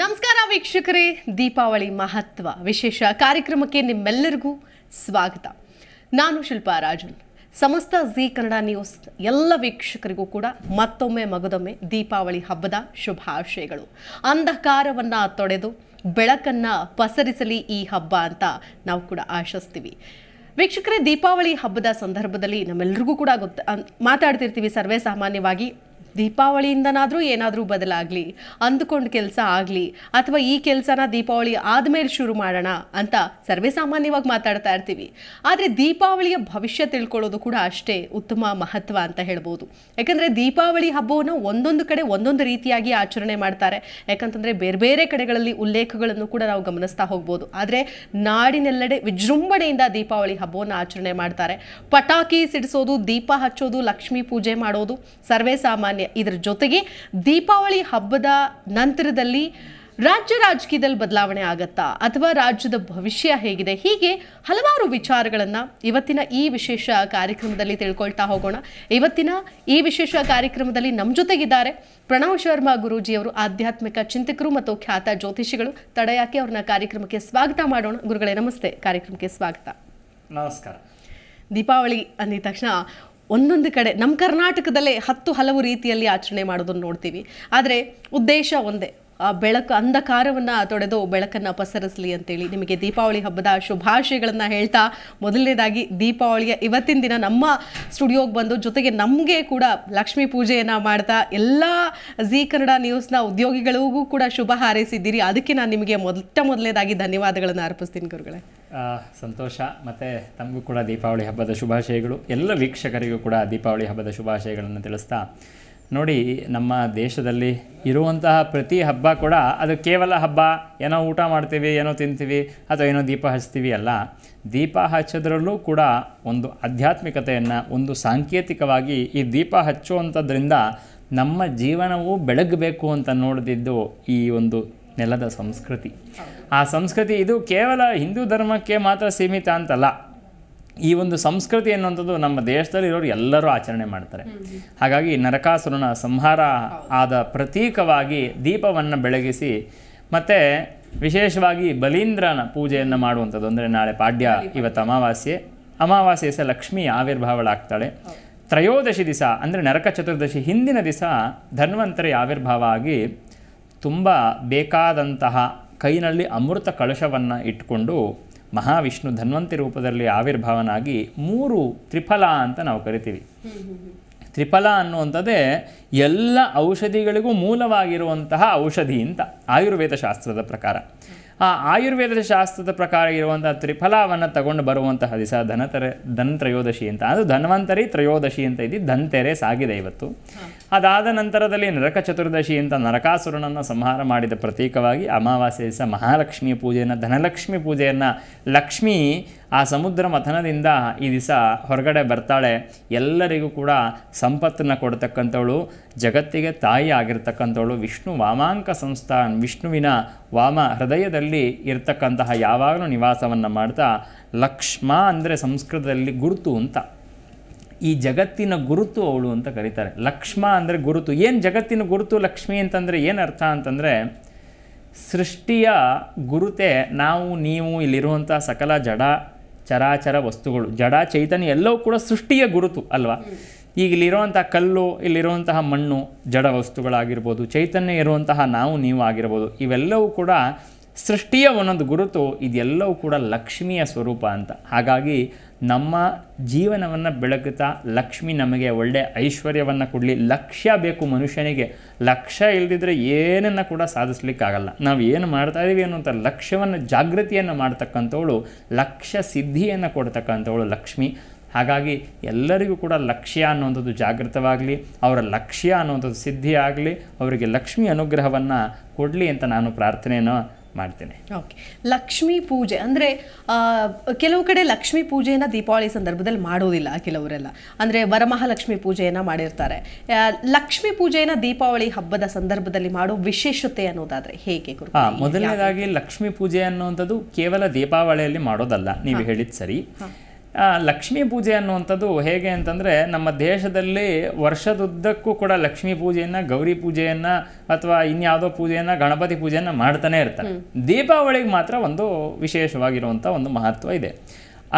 ನಮಸ್ಕಾರ ವೀಕ್ಷಕರೇ, ದೀಪಾವಳಿ ಮಹತ್ವ ವಿಶೇಷ ಕಾರ್ಯಕ್ರಮಕ್ಕೆ ನಿಮ್ಮೆಲ್ಲರಿಗೂ ಸ್ವಾಗತ. ನಾನು ಶಿಲ್ಪಾ ರಾಜನ್. ಸಮಸ್ತ ಜೀ ಕನ್ನಡ ನ್ಯೂಸ್ ಎಲ್ಲ ವೀಕ್ಷಕರಿಗೂ ಕೂಡ ಮತ್ತೊಮ್ಮೆ ಮಗದೊಮ್ಮೆ ದೀಪಾವಳಿ ಹಬ್ಬದ ಶುಭಾಶಯಗಳು. ಅಂಧಕಾರವನ್ನು ತೊಡೆದು ಬೆಳಕನ್ನು ಪಸರಿಸಲಿ ಈ ಹಬ್ಬ ಅಂತ ನಾವು ಕೂಡ ಆಶಿಸ್ತೀವಿ. ವೀಕ್ಷಕರೇ, ದೀಪಾವಳಿ ಹಬ್ಬದ ಸಂದರ್ಭದಲ್ಲಿ ನಮ್ಮೆಲ್ಲರಿಗೂ ಕೂಡ ಮಾತಾಡ್ತಿರ್ತೀವಿ ಸರ್ವೇ ಸಾಮಾನ್ಯವಾಗಿ, ದೀಪಾವಳಿಯಿಂದನಾದರೂ ಏನಾದರೂ ಬದಲಾಗಲಿ, ಅಂದುಕೊಂಡ ಕೆಲಸ ಆಗಲಿ, ಅಥವಾ ಈ ಕೆಲಸನ ದೀಪಾವಳಿ ಆದಮೇಲೆ ಶುರು ಮಾಡೋಣ ಅಂತ ಸರ್ವೇ ಸಾಮಾನ್ಯವಾಗಿ ಮಾತಾಡ್ತಾ ಇರ್ತೀವಿ. ಆದರೆ ದೀಪಾವಳಿಯ ಭವಿಷ್ಯ ತಿಳ್ಕೊಳ್ಳೋದು ಕೂಡ ಅಷ್ಟೇ ಉತ್ತಮ ಮಹತ್ವ ಅಂತ ಹೇಳ್ಬೋದು. ಯಾಕಂದರೆ ದೀಪಾವಳಿ ಹಬ್ಬವನ್ನು ಒಂದೊಂದು ಕಡೆ ಒಂದೊಂದು ರೀತಿಯಾಗಿ ಆಚರಣೆ ಮಾಡ್ತಾರೆ. ಯಾಕಂತಂದರೆ ಬೇರೆ ಬೇರೆ ಕಡೆಗಳಲ್ಲಿ ಉಲ್ಲೇಖಗಳನ್ನು ಕೂಡ ನಾವು ಗಮನಿಸ್ತಾ ಹೋಗ್ಬೋದು. ಆದರೆ ನಾಡಿನೆಲ್ಲೆಡೆ ವಿಜೃಂಭಣೆಯಿಂದ ದೀಪಾವಳಿ ಹಬ್ಬವನ್ನು ಆಚರಣೆ ಮಾಡ್ತಾರೆ. ಪಟಾಕಿ ಸಿಡಿಸೋದು, ದೀಪ ಹಚ್ಚೋದು, ಲಕ್ಷ್ಮೀ ಪೂಜೆ ಮಾಡೋದು ಸರ್ವೇ ಸಾಮಾನ್ಯ. ಇದರ ಜೊತೆಗೆ ದೀಪಾವಳಿ ಹಬ್ಬದ ನಂತರದಲ್ಲಿ ರಾಜ್ಯ ರಾಜಕೀಯದಲ್ಲಿ ಬದಲಾವಣೆ ಆಗತ್ತಾ ಅಥವಾ ರಾಜ್ಯದ ಭವಿಷ್ಯ ಹೇಗಿದೆ, ಹೀಗೆ ಹಲವಾರು ವಿಚಾರಗಳನ್ನು ಇವತ್ತಿನ ಈ ವಿಶೇಷ ಕಾರ್ಯಕ್ರಮದಲ್ಲಿ ತಿಳ್ಕೊಳ್ತಾ ಹೋಗೋಣ. ಇವತ್ತಿನ ಈ ವಿಶೇಷ ಕಾರ್ಯಕ್ರಮದಲ್ಲಿ ನಮ್ಮ ಜೊತೆಗಿದ್ದಾರೆ ಪ್ರಣವ್ ಶರ್ಮಾ ಗುರೂಜಿಯವರು, ಆಧ್ಯಾತ್ಮಿಕ ಚಿಂತಕರು ಮತ್ತು ಖ್ಯಾತ ಜ್ಯೋತಿಷಿಗಳು. ತಡೆಯಾಕೆ ಅವ್ರನ್ನ ಕಾರ್ಯಕ್ರಮಕ್ಕೆ ಸ್ವಾಗತ ಮಾಡೋಣ. ಗುರುಗಳೇ ನಮಸ್ತೆ, ಕಾರ್ಯಕ್ರಮಕ್ಕೆ ಸ್ವಾಗತ. ನಮಸ್ಕಾರ. ದೀಪಾವಳಿ ಅಂದಿದ ತಕ್ಷಣ ಒಂದೊಂದು ಕಡೆ ನಮ್ಮ ಕರ್ನಾಟಕದಲ್ಲೇ ಹಲವು ರೀತಿಯಲ್ಲಿ ಆಚರಣೆ ಮಾಡೋದನ್ನು ನೋಡ್ತೀವಿ. ಆದರೆ ಉದ್ದೇಶ ಒಂದೇ, ಆ ಬೆಳಕು ಅಂಧಕಾರವನ್ನು ತೊಡೆದು ಬೆಳಕನ್ನು ಪಸರಿಸಲಿ ಅಂತೇಳಿ. ನಿಮಗೆ ದೀಪಾವಳಿ ಹಬ್ಬದ ಶುಭಾಶಯಗಳನ್ನು ಹೇಳ್ತಾ ಮೊದಲನೇದಾಗಿ ದೀಪಾವಳಿಯ ಇವತ್ತಿನ ದಿನ ನಮ್ಮ ಸ್ಟುಡಿಯೋಗೆ ಬಂದು ಜೊತೆಗೆ ನಮಗೆ ಕೂಡ ಲಕ್ಷ್ಮೀ ಪೂಜೆಯನ್ನು ಮಾಡ್ತಾ ಎಲ್ಲ ಜೀ ಕನ್ನಡ ನ್ಯೂಸ್ನ ಉದ್ಯೋಗಿಗಳಿಗೂ ಕೂಡ ಶುಭ ಹಾರೈಸಿದ್ದೀರಿ. ಅದಕ್ಕೆ ನಾನು ನಿಮಗೆ ಮೊದಲನೇದಾಗಿ ಧನ್ಯವಾದಗಳನ್ನು ಅರ್ಪಿಸ್ತೀನಿ ಗುರುಗಳೇ. ಸಂತೋಷ. ಮತ್ತು ತಮಗೂ ಕೂಡ ದೀಪಾವಳಿ ಹಬ್ಬದ ಶುಭಾಶಯಗಳು. ಎಲ್ಲ ವೀಕ್ಷಕರಿಗೂ ಕೂಡ ದೀಪಾವಳಿ ಹಬ್ಬದ ಶುಭಾಶಯಗಳನ್ನು ತಿಳಿಸ್ತಾ, ನೋಡಿ, ನಮ್ಮ ದೇಶದಲ್ಲಿ ಇರುವಂತಹ ಪ್ರತಿ ಹಬ್ಬ ಕೂಡ ಅದು ಕೇವಲ ಹಬ್ಬ, ಏನೋ ಊಟ ಮಾಡ್ತೀವಿ, ಏನೋ ತಿಂತೀವಿ, ಅಥವಾ ಏನೋ ದೀಪ ಹಚ್ತೀವಿ ಅಲ್ಲ. ದೀಪ ಹಚ್ಚೋದ್ರಲ್ಲೂ ಕೂಡ ಒಂದು ಆಧ್ಯಾತ್ಮಿಕತೆಯನ್ನು, ಒಂದು ಸಾಂಕೇತಿಕವಾಗಿ ಈ ದೀಪ ಹಚ್ಚುವಂಥದ್ರಿಂದ ನಮ್ಮ ಜೀವನವೂ ಬೆಳಗಬೇಕು ಅಂತ ನೋಡಿದ್ದು ಈ ಒಂದು ನೆಲದ ಸಂಸ್ಕೃತಿ. ಆ ಸಂಸ್ಕೃತಿ ಇದು ಕೇವಲ ಹಿಂದೂ ಧರ್ಮಕ್ಕೆ ಮಾತ್ರ ಸೀಮಿತ ಅಂತಲ್ಲ. ಈ ಒಂದು ಸಂಸ್ಕೃತಿ ಅನ್ನುವಂಥದ್ದು ನಮ್ಮ ದೇಶದಲ್ಲಿ ಇರೋರು ಎಲ್ಲರೂ ಆಚರಣೆ ಮಾಡ್ತಾರೆ. ಹಾಗಾಗಿ ನರಕಾಸುರನ ಸಂಹಾರ ಆದ ಪ್ರತೀಕವಾಗಿ ದೀಪವನ್ನು ಬೆಳಗಿಸಿ, ಮತ್ತು ವಿಶೇಷವಾಗಿ ಬಲೀಂದ್ರನ ಪೂಜೆಯನ್ನು ಮಾಡುವಂಥದ್ದು. ಅಂದರೆ ನಾಳೆ ಪಾಡ್ಯ, ಇವತ್ತು ಅಮಾವಾಸ್ಯೆ. ಅಮಾವಾಸ್ಯೆ ದಿವಸ ಲಕ್ಷ್ಮಿ ಆವಿರ್ಭಾವಳಾಗ್ತಾಳೆ. ತ್ರಯೋದಶಿ ದಿವಸ ಅಂದರೆ ನರಕ ಚತುರ್ದಶಿ ಹಿಂದಿನ ದಿವಸ ಧನ್ವಂತರಿ ಆವಿರ್ಭಾವ ಆಗಿ ತುಂಬ ಬೇಕಾದಂತಹ ಕೈನಲ್ಲಿ ಅಮೃತ ಕಳಶವನ್ನು ಇಟ್ಕೊಂಡು ಮಹಾವಿಷ್ಣು ಧನ್ವಂತಿ ರೂಪದಲ್ಲಿ ಆವಿರ್ಭಾವನಾಗಿ ಮೂರು ತ್ರಿಫಲ ಅಂತ ನಾವು ಕರಿತೀವಿ. ತ್ರಿಫಲ ಅನ್ನುವಂಥದ್ದೇ ಎಲ್ಲ ಔಷಧಿಗಳಿಗೂ ಮೂಲವಾಗಿರುವಂತಹ ಔಷಧಿ ಅಂತ ಆಯುರ್ವೇದ ಶಾಸ್ತ್ರದ ಪ್ರಕಾರ. ಆ ಆಯುರ್ವೇದ ಶಾಸ್ತ್ರದ ಪ್ರಕಾರ ಇರುವಂಥ ತ್ರಿಫಲವನ್ನು ತಗೊಂಡು ಬರುವಂತಹ ದಿವಸ ಧನ್ತ್ರಯೋದಶಿ ಅಂತ. ಅದು ಧನ್ವಂತರಿ ತ್ರಯೋದಶಿ ಅಂತ ಇದ್ದು ಧನ್ತೆರೆ ಸಾಗಿದೆ ಇವತ್ತು. ಅದಾದ ನಂತರದಲ್ಲಿ ನರಕ ಚತುರ್ದಶಿ ಅಂತ ನರಕಾಸುರನನ್ನು ಸಂಹಾರ ಮಾಡಿದ ಪ್ರತೀಕವಾಗಿ ಅಮಾವಾಸ್ಯೆ ದಿವಸ ಮಹಾಲಕ್ಷ್ಮಿಯ ಪೂಜೆಯನ್ನು, ಧನಲಕ್ಷ್ಮಿ ಪೂಜೆಯನ್ನು, ಲಕ್ಷ್ಮೀ ಆ ಸಮುದ್ರ ಮಥನದಿಂದ ಈ ದಿವಸ ಹೊರಗಡೆ ಬರ್ತಾಳೆ. ಎಲ್ಲರಿಗೂ ಕೂಡ ಸಂಪತ್ತನ್ನು ಕೊಡ್ತಕ್ಕಂಥವಳು, ಜಗತ್ತಿಗೆ ತಾಯಿ ಆಗಿರ್ತಕ್ಕಂಥವಳು, ವಿಷ್ಣು ವಾಮಾಂಕ ಸಂಸ್ಥಾನ, ವಿಷ್ಣುವಿನ ವಾಮ ಹೃದಯದಲ್ಲಿ ಇರ್ತಕ್ಕಂತಹ ಯಾವಾಗಲೂ ನಿವಾಸವನ್ನು ಮಾಡ್ತಾ, ಲಕ್ಷ್ಮ ಅಂದರೆ ಸಂಸ್ಕೃತದಲ್ಲಿ ಗುರುತು ಅಂತ, ಈ ಜಗತ್ತಿನ ಗುರುತು ಅವಳು ಅಂತ ಕರೀತಾರೆ. ಲಕ್ಷ್ಮ ಅಂದರೆ ಗುರುತು. ಏನು ಜಗತ್ತಿನ ಗುರುತು ಲಕ್ಷ್ಮಿ ಅಂತಂದರೆ ಏನು ಅರ್ಥ ಅಂತಂದರೆ, ಸೃಷ್ಟಿಯ ಗುರುತೆ ನಾವು, ನೀವು, ಇಲ್ಲಿರುವಂಥ ಸಕಲ ಜಡ ಚರಾಚರ ವಸ್ತುಗಳು, ಜಡ ಚೈತನ್ಯ ಎಲ್ಲವೂ ಕೂಡ ಸೃಷ್ಟಿಯ ಗುರುತು ಅಲ್ವಾ. ಈಗ ಇಲ್ಲಿರುವಂಥ ಕಲ್ಲು, ಇಲ್ಲಿರುವಂತಹ ಮಣ್ಣು ಜಡ ವಸ್ತುಗಳಾಗಿರ್ಬೋದು, ಚೈತನ್ಯ ಇರುವಂತಹ ನಾವು, ನೀವು ಆಗಿರ್ಬೋದು, ಇವೆಲ್ಲವೂ ಕೂಡ ಸೃಷ್ಟಿಯ ಒಂದೊಂದು ಗುರುತು. ಇದೆಲ್ಲವೂ ಕೂಡ ಲಕ್ಷ್ಮಿಯ ಸ್ವರೂಪ ಅಂತ. ಹಾಗಾಗಿ ನಮ್ಮ ಜೀವನವನ್ನು ಬೆಳಗುತ್ತಾ ಲಕ್ಷ್ಮಿ ನಮಗೆ ಒಳ್ಳೆಯ ಐಶ್ವರ್ಯವನ್ನು ಕೊಡಲಿ. ಲಕ್ಷ್ಯ ಬೇಕು ಮನುಷ್ಯನಿಗೆ. ಲಕ್ಷ್ಯ ಇಲ್ಲದಿದ್ದರೆ ಏನನ್ನು ಕೂಡ ಸಾಧಿಸ್ಲಿಕ್ಕಾಗಲ್ಲ. ನಾವು ಏನು ಮಾಡ್ತಾಯಿದ್ದೀವಿ ಅನ್ನುವಂಥ ಲಕ್ಷ್ಯವನ್ನು, ಜಾಗೃತಿಯನ್ನು ಮಾಡ್ತಕ್ಕಂಥವಳು, ಲಕ್ಷ್ಯ ಸಿದ್ಧಿಯನ್ನು ಕೊಡ್ತಕ್ಕಂಥವಳು ಲಕ್ಷ್ಮಿ. ಹಾಗಾಗಿ ಎಲ್ಲರಿಗೂ ಕೂಡ ಲಕ್ಷ್ಯ ಅನ್ನುವಂಥದ್ದು ಜಾಗೃತವಾಗಲಿ, ಅವರ ಲಕ್ಷ್ಯ ಅನ್ನುವಂಥದ್ದು ಸಿದ್ಧಿಯಾಗಲಿ, ಅವರಿಗೆ ಲಕ್ಷ್ಮಿ ಅನುಗ್ರಹವನ್ನು ಕೊಡಲಿ ಅಂತ ನಾನು ಪ್ರಾರ್ಥನೆಯನ್ನು ಮಾಡ್ತೇನೆ. ಓಕೆ, ಲಕ್ಷ್ಮೀ ಪೂಜೆ ಅಂದರೆ ಕೆಲವು ಕಡೆ ಲಕ್ಷ್ಮೀ ಪೂಜೆಯನ್ನು ದೀಪಾವಳಿ ಸಂದರ್ಭದಲ್ಲಿ ಮಾಡೋದಿಲ್ಲ ಕೆಲವರೆಲ್ಲ. ಅಂದರೆ ವರಮಹಾಲಕ್ಷ್ಮಿ ಪೂಜೆಯನ್ನು ಮಾಡಿರ್ತಾರೆ. ಲಕ್ಷ್ಮೀ ಪೂಜೆಯನ್ನು ದೀಪಾವಳಿ ಹಬ್ಬದ ಸಂದರ್ಭದಲ್ಲಿ ಮಾಡೋ ವಿಶೇಷತೆ ಅನ್ನೋದಾದರೆ ಹೇಗೆ ಗುರು? ಮೊದಲನೇದಾಗಿ ಲಕ್ಷ್ಮೀ ಪೂಜೆ ಅನ್ನುವಂಥದ್ದು ಕೇವಲ ದೀಪಾವಳಿಯಲ್ಲಿ ಮಾಡೋದಲ್ಲ, ನೀವು ಹೇಳಿದ ಸರಿ. ಲಕ್ಷ್ಮೀ ಪೂಜೆ ಅನ್ನುವಂಥದ್ದು ಹೇಗೆ ಅಂತಂದರೆ, ನಮ್ಮ ದೇಶದಲ್ಲಿ ವರ್ಷದುದ್ದಕ್ಕೂ ಕೂಡ ಲಕ್ಷ್ಮೀ ಪೂಜೆಯನ್ನು, ಗೌರಿ ಪೂಜೆಯನ್ನು ಅಥವಾ ಇನ್ಯಾವುದೋ ಪೂಜೆಯನ್ನು, ಗಣಪತಿ ಪೂಜೆಯನ್ನು ಮಾಡ್ತಾನೆ ಇರ್ತಾರೆ. ದೀಪಾವಳಿಗೆ ಮಾತ್ರ ಒಂದು ವಿಶೇಷವಾಗಿರುವಂಥ ಒಂದು ಮಹತ್ವ ಇದೆ.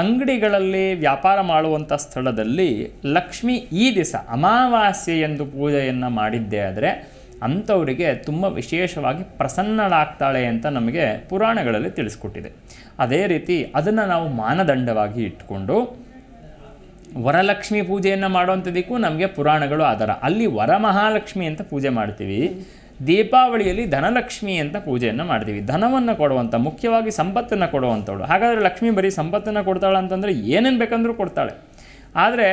ಅಂಗಡಿಗಳಲ್ಲಿ ವ್ಯಾಪಾರ ಮಾಡುವಂಥ ಸ್ಥಳದಲ್ಲಿ ಲಕ್ಷ್ಮಿ ಈ ದಿವಸ ಅಮಾವಾಸ್ಯೆ ಎಂದು ಪೂಜೆಯನ್ನು ಮಾಡಿದ್ದೇ ಆದರೆ ಅಂಥವರಿಗೆ ತುಂಬ ವಿಶೇಷವಾಗಿ ಪ್ರಸನ್ನಳಾಗ್ತಾಳೆ ಅಂತ ನಮಗೆ ಪುರಾಣಗಳಲ್ಲಿ ತಿಳಿಸ್ಕೊಟ್ಟಿದೆ. ಅದೇ ರೀತಿ ಅದನ್ನು ನಾವು ಮಾನದಂಡವಾಗಿ ಇಟ್ಕೊಂಡು ವರಲಕ್ಷ್ಮಿ ಪೂಜೆಯನ್ನು ಮಾಡುವಂಥದಕ್ಕೂ ನಮಗೆ ಪುರಾಣಗಳು ಆಧಾರ. ಅಲ್ಲಿ ವರಮಹಾಲಕ್ಷ್ಮಿ ಅಂತ ಪೂಜೆ ಮಾಡ್ತೀವಿ. ದೀಪಾವಳಿಯಲ್ಲಿ ಧನಲಕ್ಷ್ಮಿ ಅಂತ ಪೂಜೆಯನ್ನು ಮಾಡ್ತೀವಿ. ಧನವನ್ನು ಕೊಡುವಂಥ, ಮುಖ್ಯವಾಗಿ ಸಂಪತ್ತನ್ನು ಕೊಡುವಂಥವಳು. ಹಾಗಾದರೆ ಲಕ್ಷ್ಮಿ ಬರೀ ಸಂಪತ್ತನ್ನು ಕೊಡ್ತಾಳೆ ಅಂತಂದರೆ ಏನೇನು ಬೇಕಂದ್ರೂ ಕೊಡ್ತಾಳೆ. ಆದರೆ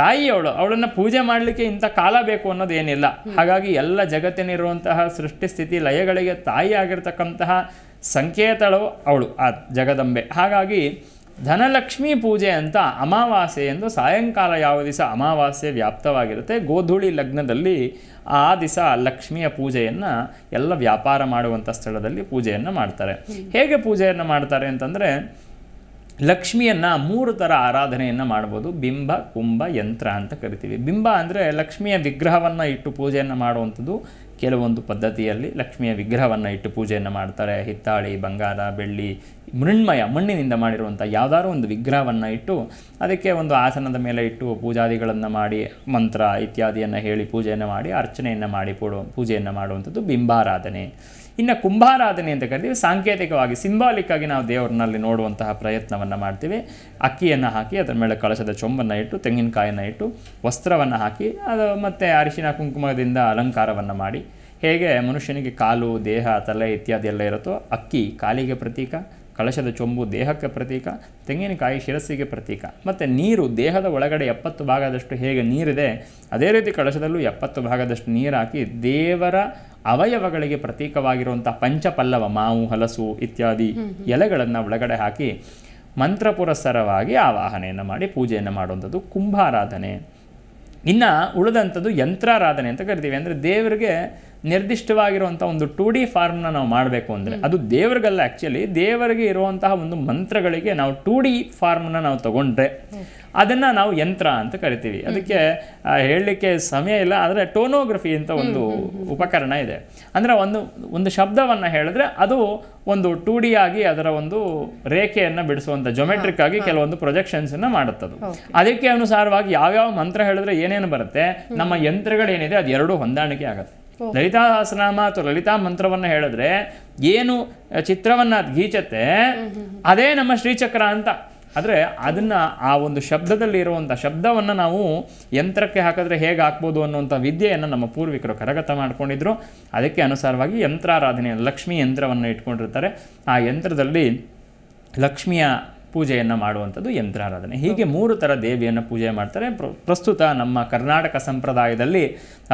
ತಾಯಿಯವಳು, ಅವಳನ್ನು ಪೂಜೆ ಮಾಡಲಿಕ್ಕೆ ಇಂಥ ಕಾಲ ಬೇಕು ಅನ್ನೋದೇನಿಲ್ಲ. ಹಾಗಾಗಿ ಎಲ್ಲ ಜಗತ್ತಿನಿರುವಂತಹ ಸೃಷ್ಟಿಸ್ಥಿತಿ ಲಯಗಳಿಗೆ ತಾಯಿಯಾಗಿರ್ತಕ್ಕಂತಹ ಸಂಕೇತಳು ಅವಳು, ಆ ಜಗದಂಬೆ. ಹಾಗಾಗಿ ಧನಲಕ್ಷ್ಮಿ ಪೂಜೆ ಅಂತ ಅಮಾವಾಸ್ಯೆ ಎಂದು ಸಾಯಂಕಾಲ ಯಾವ ದಿವಸ ಅಮಾವಾಸ್ಯೆ ವ್ಯಾಪ್ತವಾಗಿರುತ್ತೆ ಗೋಧೂಳಿ ಲಗ್ನದಲ್ಲಿ ಆ ದಿವಸ ಲಕ್ಷ್ಮಿಯ ಪೂಜೆಯನ್ನು ಎಲ್ಲ ವ್ಯಾಪಾರ ಮಾಡುವಂಥ ಸ್ಥಳದಲ್ಲಿ ಪೂಜೆಯನ್ನು ಮಾಡ್ತಾರೆ. ಹೇಗೆ ಪೂಜೆಯನ್ನು ಮಾಡ್ತಾರೆ ಅಂತಂದರೆ, ಲಕ್ಷ್ಮಿಯನ್ನು 3 ಥರ ಆರಾಧನೆಯನ್ನು ಮಾಡ್ಬೋದು. ಬಿಂಬ, ಕುಂಭ, ಯಂತ್ರ ಅಂತ ಕರಿತೀವಿ. ಬಿಂಬ ಅಂದರೆ ಲಕ್ಷ್ಮಿಯ ವಿಗ್ರಹವನ್ನು ಇಟ್ಟು ಪೂಜೆಯನ್ನು ಮಾಡುವಂಥದ್ದು. ಕೆಲವೊಂದು ಪದ್ಧತಿಯಲ್ಲಿ ಲಕ್ಷ್ಮಿಯ ವಿಗ್ರಹವನ್ನು ಇಟ್ಟು ಪೂಜೆಯನ್ನು ಮಾಡ್ತಾರೆ. ಹಿತ್ತಾಳಿ, ಬಂಗಾರ, ಬೆಳ್ಳಿ, ಮೃಣ್ಮಯ ಮಣ್ಣಿನಿಂದ ಮಾಡಿರುವಂಥ ಯಾವುದಾದ್ರೂ ಒಂದು ವಿಗ್ರಹವನ್ನು ಇಟ್ಟು ಅದಕ್ಕೆ ಒಂದು ಆಸನದ ಮೇಲೆ ಇಟ್ಟು ಪೂಜಾದಿಗಳನ್ನು ಮಾಡಿ ಮಂತ್ರ ಇತ್ಯಾದಿಯನ್ನು ಹೇಳಿ ಪೂಜೆಯನ್ನು ಮಾಡಿ ಅರ್ಚನೆಯನ್ನು ಮಾಡಿ ಪೂಜೆಯನ್ನು ಮಾಡುವಂಥದ್ದು ಬಿಂಬಾರಾಧನೆ. ಇನ್ನು ಕುಂಭಾರಾಧನೆ ಅಂತ ಕರಿತೀವಿ. ಸಾಂಕೇತಿಕವಾಗಿ, ಸಿಂಬಾಲಿಕ್ಕಾಗಿ ನಾವು ದೇವರಲ್ಲಿ ನೋಡುವಂತಹ ಪ್ರಯತ್ನವನ್ನು ಮಾಡ್ತೀವಿ. ಅಕ್ಕಿಯನ್ನು ಹಾಕಿ ಅದರ ಮೇಲೆ ಕಳಶದ ಚೊಂಬನ್ನು ಇಟ್ಟು, ತೆಂಗಿನಕಾಯನ್ನು ಇಟ್ಟು, ವಸ್ತ್ರವನ್ನು ಹಾಕಿ ಅದು ಮತ್ತು ಅರಿಶಿನ ಕುಂಕುಮದಿಂದ ಅಲಂಕಾರವನ್ನು ಮಾಡಿ, ಹೇಗೆ ಮನುಷ್ಯನಿಗೆ ಕಾಲು, ದೇಹ, ತಲೆ ಇತ್ಯಾದಿ ಎಲ್ಲ ಇರುತ್ತೋ, ಅಕ್ಕಿ ಕಾಲಿಗೆ ಪ್ರತೀಕ, ಕಳಶದ ಚೊಂಬು ದೇಹಕ್ಕೆ ಪ್ರತೀಕ, ತೆಂಗಿನಕಾಯಿ ಶಿರಸ್ಸಿಗೆ ಪ್ರತೀಕ. ಮತ್ತು ನೀರು, ದೇಹದ ಒಳಗಡೆ 70% ಹೇಗೆ ನೀರಿದೆ ಅದೇ ರೀತಿ ಕಳಶದಲ್ಲೂ 70% ನೀರು ಹಾಕಿ ದೇವರ ಅವಯವಗಳಿಗೆ ಪ್ರತೀಕವಾಗಿರುವಂಥ ಪಂಚಪಲ್ಲವ, ಮಾವು, ಹಲಸು ಇತ್ಯಾದಿ ಎಲೆಗಳನ್ನು ಒಳಗಡೆ ಹಾಕಿ ಮಂತ್ರಪುರಸ್ಸರವಾಗಿ ಆವಾಹನೆಯನ್ನು ಮಾಡಿ ಪೂಜೆಯನ್ನು ಮಾಡುವಂಥದ್ದು ಕುಂಭಾರಾಧನೆ. ಇನ್ನು ಉಳಿದಂಥದ್ದು ಯಂತ್ರಾರಾಧನೆ ಅಂತ ಕರಿತೀವಿ. ಅಂದರೆ ದೇವರಿಗೆ ನಿರ್ದಿಷ್ಟವಾಗಿರುವಂಥ ಒಂದು 2D ಫಾರ್ಮ್ನ ನಾವು ಮಾಡಬೇಕು ಅಂದರೆ, ಅದು ದೇವರಿಗಲ್ಲ, ಆ್ಯಕ್ಚುಲಿ ದೇವರಿಗೆ ಇರುವಂತಹ ಒಂದು ಮಂತ್ರಗಳಿಗೆ ನಾವು 2D ಫಾರ್ಮ್ನ ನಾವು ತಗೊಂಡ್ರೆ ಅದನ್ನು ನಾವು ಯಂತ್ರ ಅಂತ ಕರಿತೀವಿ. ಅದಕ್ಕೆ ಹೇಳಲಿಕ್ಕೆ ಸಮಯ ಇಲ್ಲ. ಆದರೆ ಟೋನೋಗ್ರಫಿ ಅಂತ ಒಂದು ಉಪಕರಣ ಇದೆ. ಅಂದರೆ ಒಂದು ಶಬ್ದವನ್ನು ಹೇಳಿದ್ರೆ ಅದು ಒಂದು 2D ಆಗಿ ಅದರ ಒಂದು ರೇಖೆಯನ್ನು ಬಿಡಿಸುವಂಥ ಜೊಮೆಟ್ರಿಕ್ ಆಗಿ ಕೆಲವೊಂದು ಪ್ರೊಜೆಕ್ಷನ್ಸನ್ನು ಮಾಡುತ್ತದು. ಅದಕ್ಕೆ ಅನುಸಾರವಾಗಿ ಯಾವ್ಯಾವ ಮಂತ್ರ ಹೇಳಿದ್ರೆ ಏನೇನು ಬರುತ್ತೆ, ನಮ್ಮ ಯಂತ್ರಗಳೇನಿದೆ ಅದು ಎರಡೂ ಹೊಂದಾಣಿಕೆ ಆಗುತ್ತೆ. ಲಲಿತಾ ಸಹಸ್ರನಾಮ ಅಥವಾ ಲಲಿತಾ ಮಂತ್ರವನ್ನು ಹೇಳಿದ್ರೆ ಏನು ಚಿತ್ರವನ್ನು ಅದು ಗೀಚತ್ತೆ, ಅದೇ ನಮ್ಮ ಶ್ರೀಚಕ್ರ ಅಂತ. ಆದರೆ ಅದನ್ನು ಆ ಒಂದು ಶಬ್ದದಲ್ಲಿ ಇರುವಂಥ ಶಬ್ದವನ್ನು ನಾವು ಯಂತ್ರಕ್ಕೆ ಹಾಕಿದ್ರೆ ಹೇಗೆ ಹಾಕ್ಬೋದು ಅನ್ನುವಂಥ ವಿದ್ಯೆಯನ್ನು ನಮ್ಮ ಪೂರ್ವಿಕರು ಕರಗತ ಮಾಡ್ಕೊಂಡಿದ್ರು. ಅದಕ್ಕೆ ಅನುಸಾರವಾಗಿ ಯಂತ್ರಾರಾಧನೆ, ಲಕ್ಷ್ಮೀ ಯಂತ್ರವನ್ನು ಇಟ್ಕೊಂಡಿರ್ತಾರೆ. ಆ ಯಂತ್ರದಲ್ಲಿ ಲಕ್ಷ್ಮಿಯ ಪೂಜೆಯನ್ನು ಮಾಡುವಂಥದ್ದು ಯಂತ್ರಾರಾಧನೆ. ಹೀಗೆ 3 ಥರ ದೇವಿಯನ್ನು ಪೂಜೆ ಮಾಡ್ತಾರೆ. ಪ್ರಸ್ತುತ ನಮ್ಮ ಕರ್ನಾಟಕ ಸಂಪ್ರದಾಯದಲ್ಲಿ,